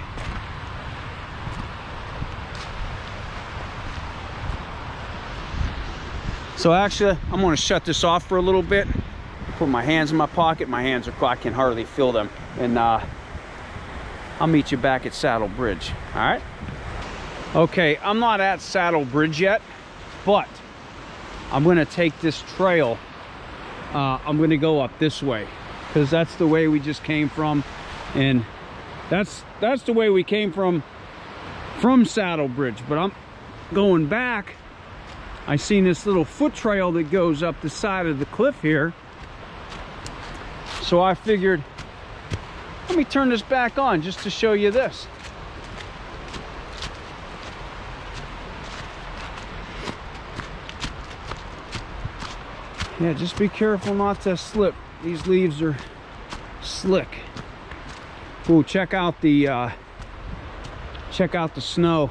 So actually, I'm going to shut this off for a little bit. Put my hands in my pocket. My hands are, I can hardly feel them. And uh, I'll meet you back at Saddle Bridge. All right? Okay, I'm not at Saddle Bridge yet, but I'm going to take this trail. Uh, I'm going to go up this way because that's the way we just came from. And that's that's the way we came from, from Saddle Bridge. But I'm going back. I seen this little foot trail that goes up the side of the cliff here. So I figured, let me turn this back on just to show you this. Yeah, just be careful not to slip. These leaves are slick. Ooh, check out the uh, check out the snow.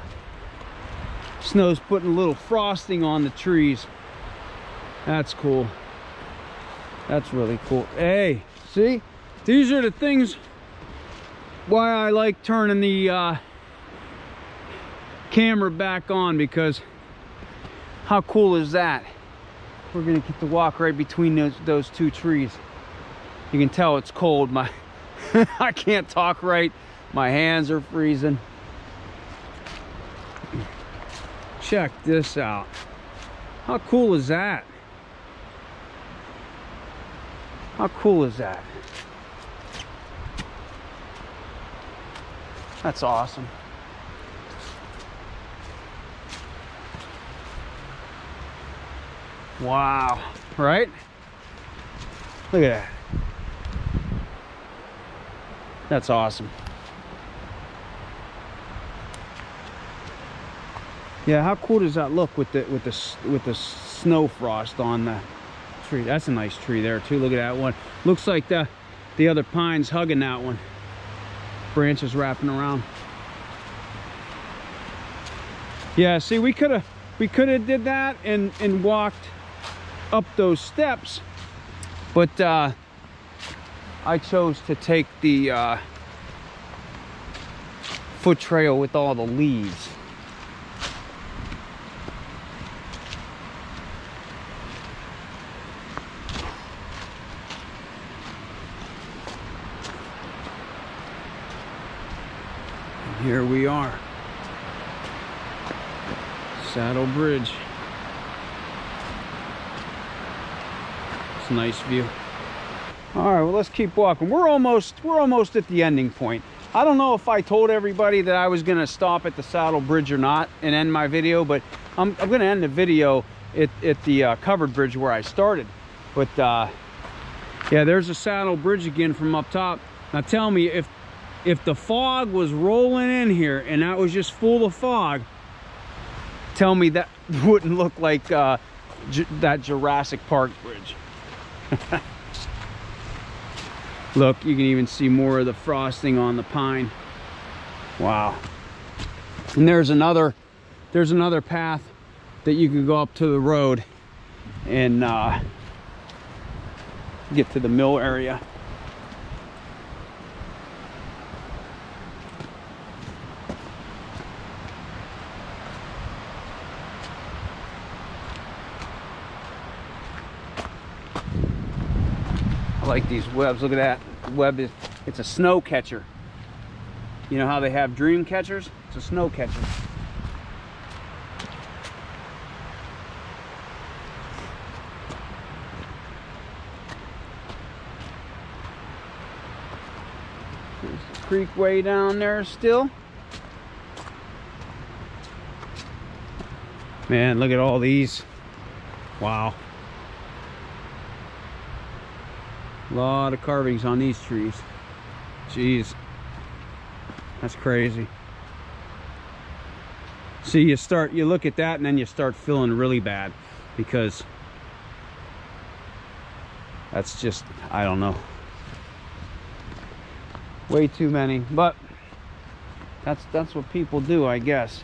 Snow's putting a little frosting on the trees. That's cool. That's really cool. Hey, see, these are the things why I like turning the uh, camera back on, because how cool is that? We're gonna get to walk right between those those two trees. You can tell it's cold. My I can't talk right. My hands are freezing. Check this out. How cool is that? How cool is that? That's awesome. Wow, right? Look at that. That's awesome. Yeah, how cool does that look with the with the with the snow frost on the tree? That's a nice tree there too. Look at that one. Looks like the the other pine's hugging that one. Branches wrapping around. Yeah, see, we could have we could have did that and and walked up those steps, but uh, I chose to take the uh, foot trail with all the leaves. Here we are, Saddle Bridge. It's a nice view. All right, well, let's keep walking. We're almost, we're almost at the ending point. I don't know if I told everybody that I was gonna stop at the Saddle Bridge or not and end my video, but I'm, I'm gonna end the video at, at the uh, covered bridge where I started. But uh, yeah, there's a Saddle Bridge again from up top. Now tell me if. If the fog was rolling in here and that was just full of fog, tell me that wouldn't look like uh, that Jurassic Park bridge. Look, you can even see more of the frosting on the pine. Wow. And there's another, there's another path that you can go up to the road and uh, get to the mill area. Like these webs, look at that web. Is it's a snow catcher. You know how they have dream catchers? It's a snow catcher. creek way down there still. Man, look at all these. Wow. A lot of carvings on these trees. Jeez. That's crazy. See, you start, you look at that and then you start feeling really bad because that's just, I don't know. Way too many, but that's that's what people do, I guess.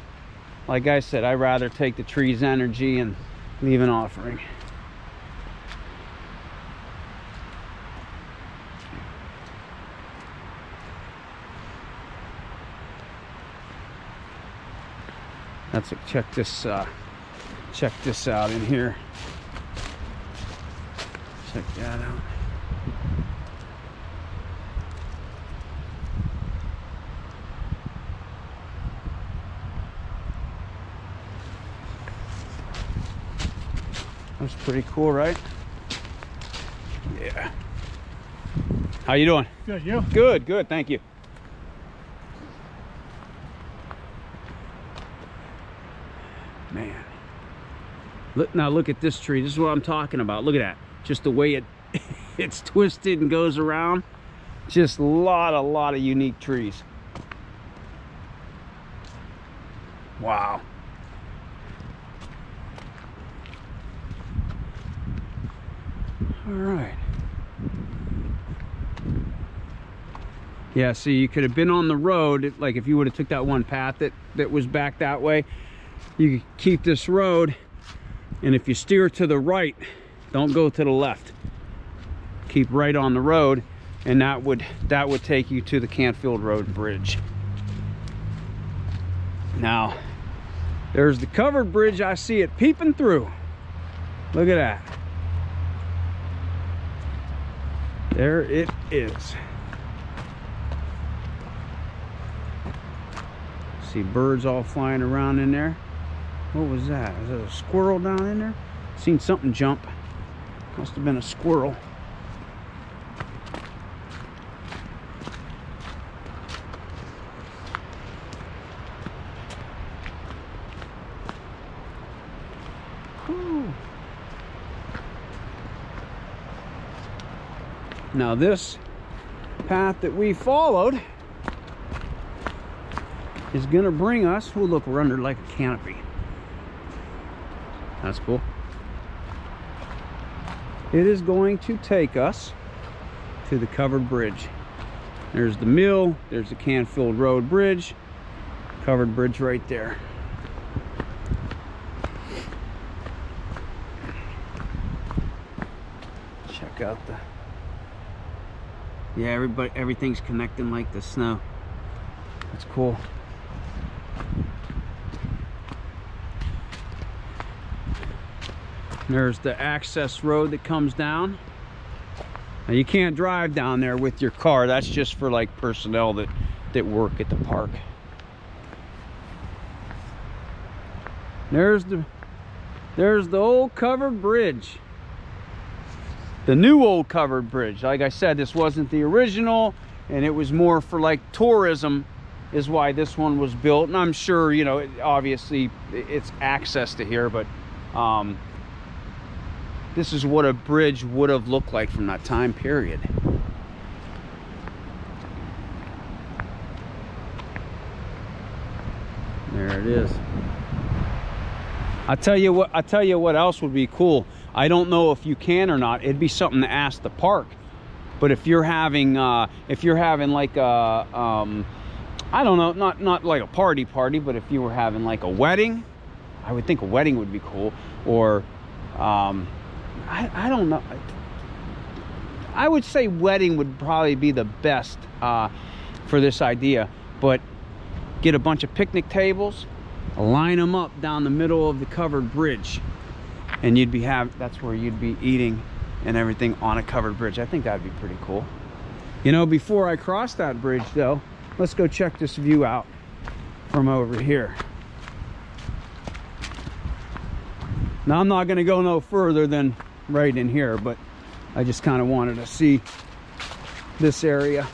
Like I said, I'd rather take the tree's energy and leave an offering. Let's check this uh, check this out in here. Check that out. That's pretty cool, right? Yeah. How you doing? Good, you? Good, good, thank you. Man. Look, now look at this tree. This is what I'm talking about. Look at that. Just the way it it's twisted and goes around. Just a lot, a lot of unique trees. Wow. All right. Yeah, see, you could have been on the road, like if you would have took that one path that, that was back that way, you could keep this road, and if you steer to the right, don't go to the left. Keep right on the road, and that would, that would take you to the Canfield Road Bridge. Now, there's the covered bridge. I see it peeping through. Look at that. There it is. See birds all flying around in there. What was that? Is that a squirrel down in there? Seen something jump. Must have been a squirrel. Whew. Now this path that we followed is gonna bring us, oh look, we're under like a canopy. That's cool. It is going to take us to the covered bridge. There's the mill, there's the Canfield Road Bridge, covered bridge right there. Check out the, yeah, everybody, everything's connecting like the snow. That's cool. There's the access road that comes down. Now you can't drive down there with your car. That's just for like personnel that, that work at the park. There's the, there's the old covered bridge. The new old covered bridge. Like I said, this wasn't the original, and it was more for like tourism is why this one was built. And I'm sure, you know, it, obviously it's access to here, but um, this is what a bridge would have looked like from that time period. There it is. I tell you what, I tell you what else would be cool. I don't know if you can or not. It'd be something to ask the park. But if you're having, uh, if you're having like a, um, I don't know, not not like a party party, but if you were having like a wedding, I would think a wedding would be cool. Or, um, I, I don't know. I would say wedding would probably be the best uh, for this idea. But get a bunch of picnic tables, line them up down the middle of the covered bridge. And you'd be have that's where you'd be eating and everything on a covered bridge. I think that'd be pretty cool. You know, before I cross that bridge though, let's go check this view out from over here. Now I'm not gonna go no further than right in here, but I just kind of wanted to see this area.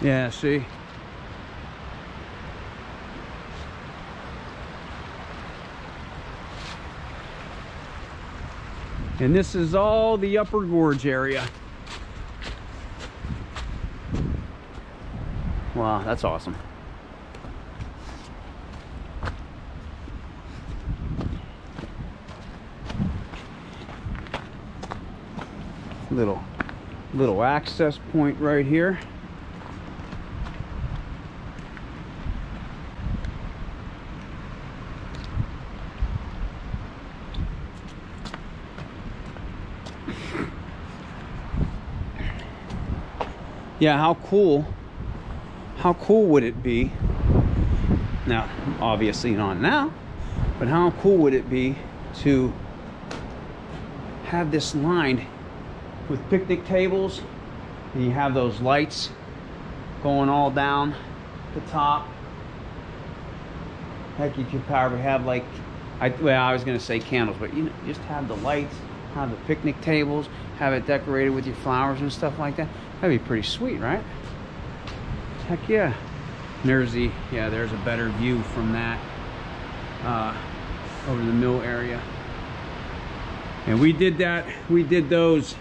Yeah, see? And this is all the upper gorge area. Wow, that's awesome. Little, little access point right here. Yeah, how cool, how cool would it be, now, obviously not now, but how cool would it be to have this lined with picnic tables, and you have those lights going all down the top. Heck, you could probably have like, I, well, I was gonna say candles, but you know, just have the lights, have the picnic tables, have it decorated with your flowers and stuff like that. That'd be pretty sweet, right? Heck yeah. There's the, yeah, there's a better view from that uh, over the mill area. And we did that, we did those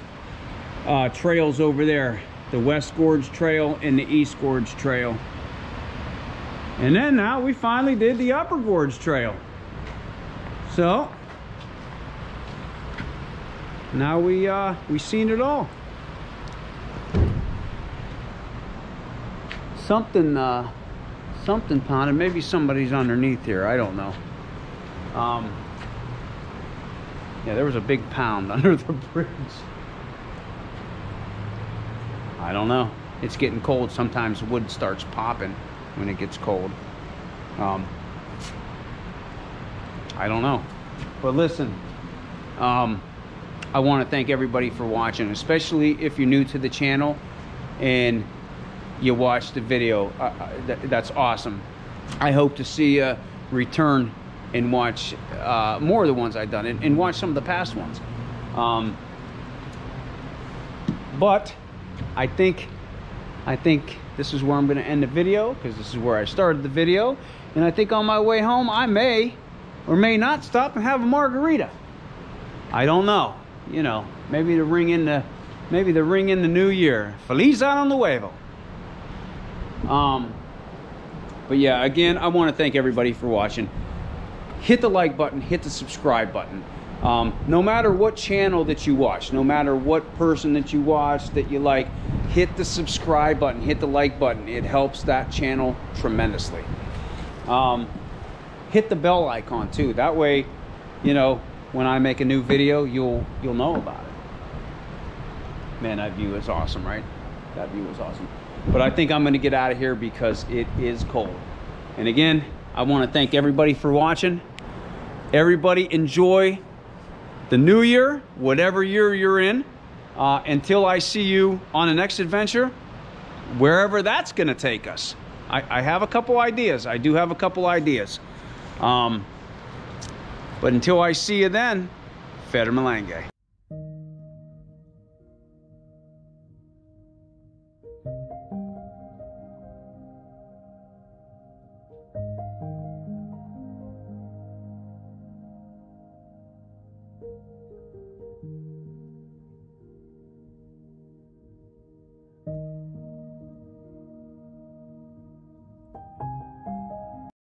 uh, trails over there. The West Gorge Trail and the East Gorge Trail. And then now we finally did the Upper Gorge Trail. So, now we, uh, we seen it all. Something, uh, something pond, and maybe somebody's underneath here. I don't know. Um, yeah, there was a big pound under the bridge. I don't know. It's getting cold. Sometimes wood starts popping when it gets cold. Um, I don't know. But listen, um, I want to thank everybody for watching, especially if you're new to the channel and you watched the video. Uh, th that's awesome. I hope to see you return and watch uh, more of the ones I've done, and, and watch some of the past ones. Um, but I think I think this is where I'm going to end the video, because this is where I started the video. And I think on my way home, I may or may not stop and have a margarita. I don't know. You know, maybe to ring in the maybe to ring in the new year. Feliz Ano Nuevo. Um, but yeah, again, I want to thank everybody for watching. Hit the like button, hit the subscribe button. Um, no matter what channel that you watch, no matter what person that you watch that you like, hit the subscribe button, hit the like button. It helps that channel tremendously. Um, hit the bell icon too. That way, you know, when I make a new video, you'll, you'll know about it. Man, that view is awesome, right? That view is awesome. But I think I'm going to get out of here because it is cold. And again, I want to thank everybody for watching. Everybody enjoy the new year, whatever year you're in. Uh, until I see you on the next adventure, wherever that's going to take us. I, I have a couple ideas. I do have a couple ideas. Um, but until I see you then, Feder Malangay.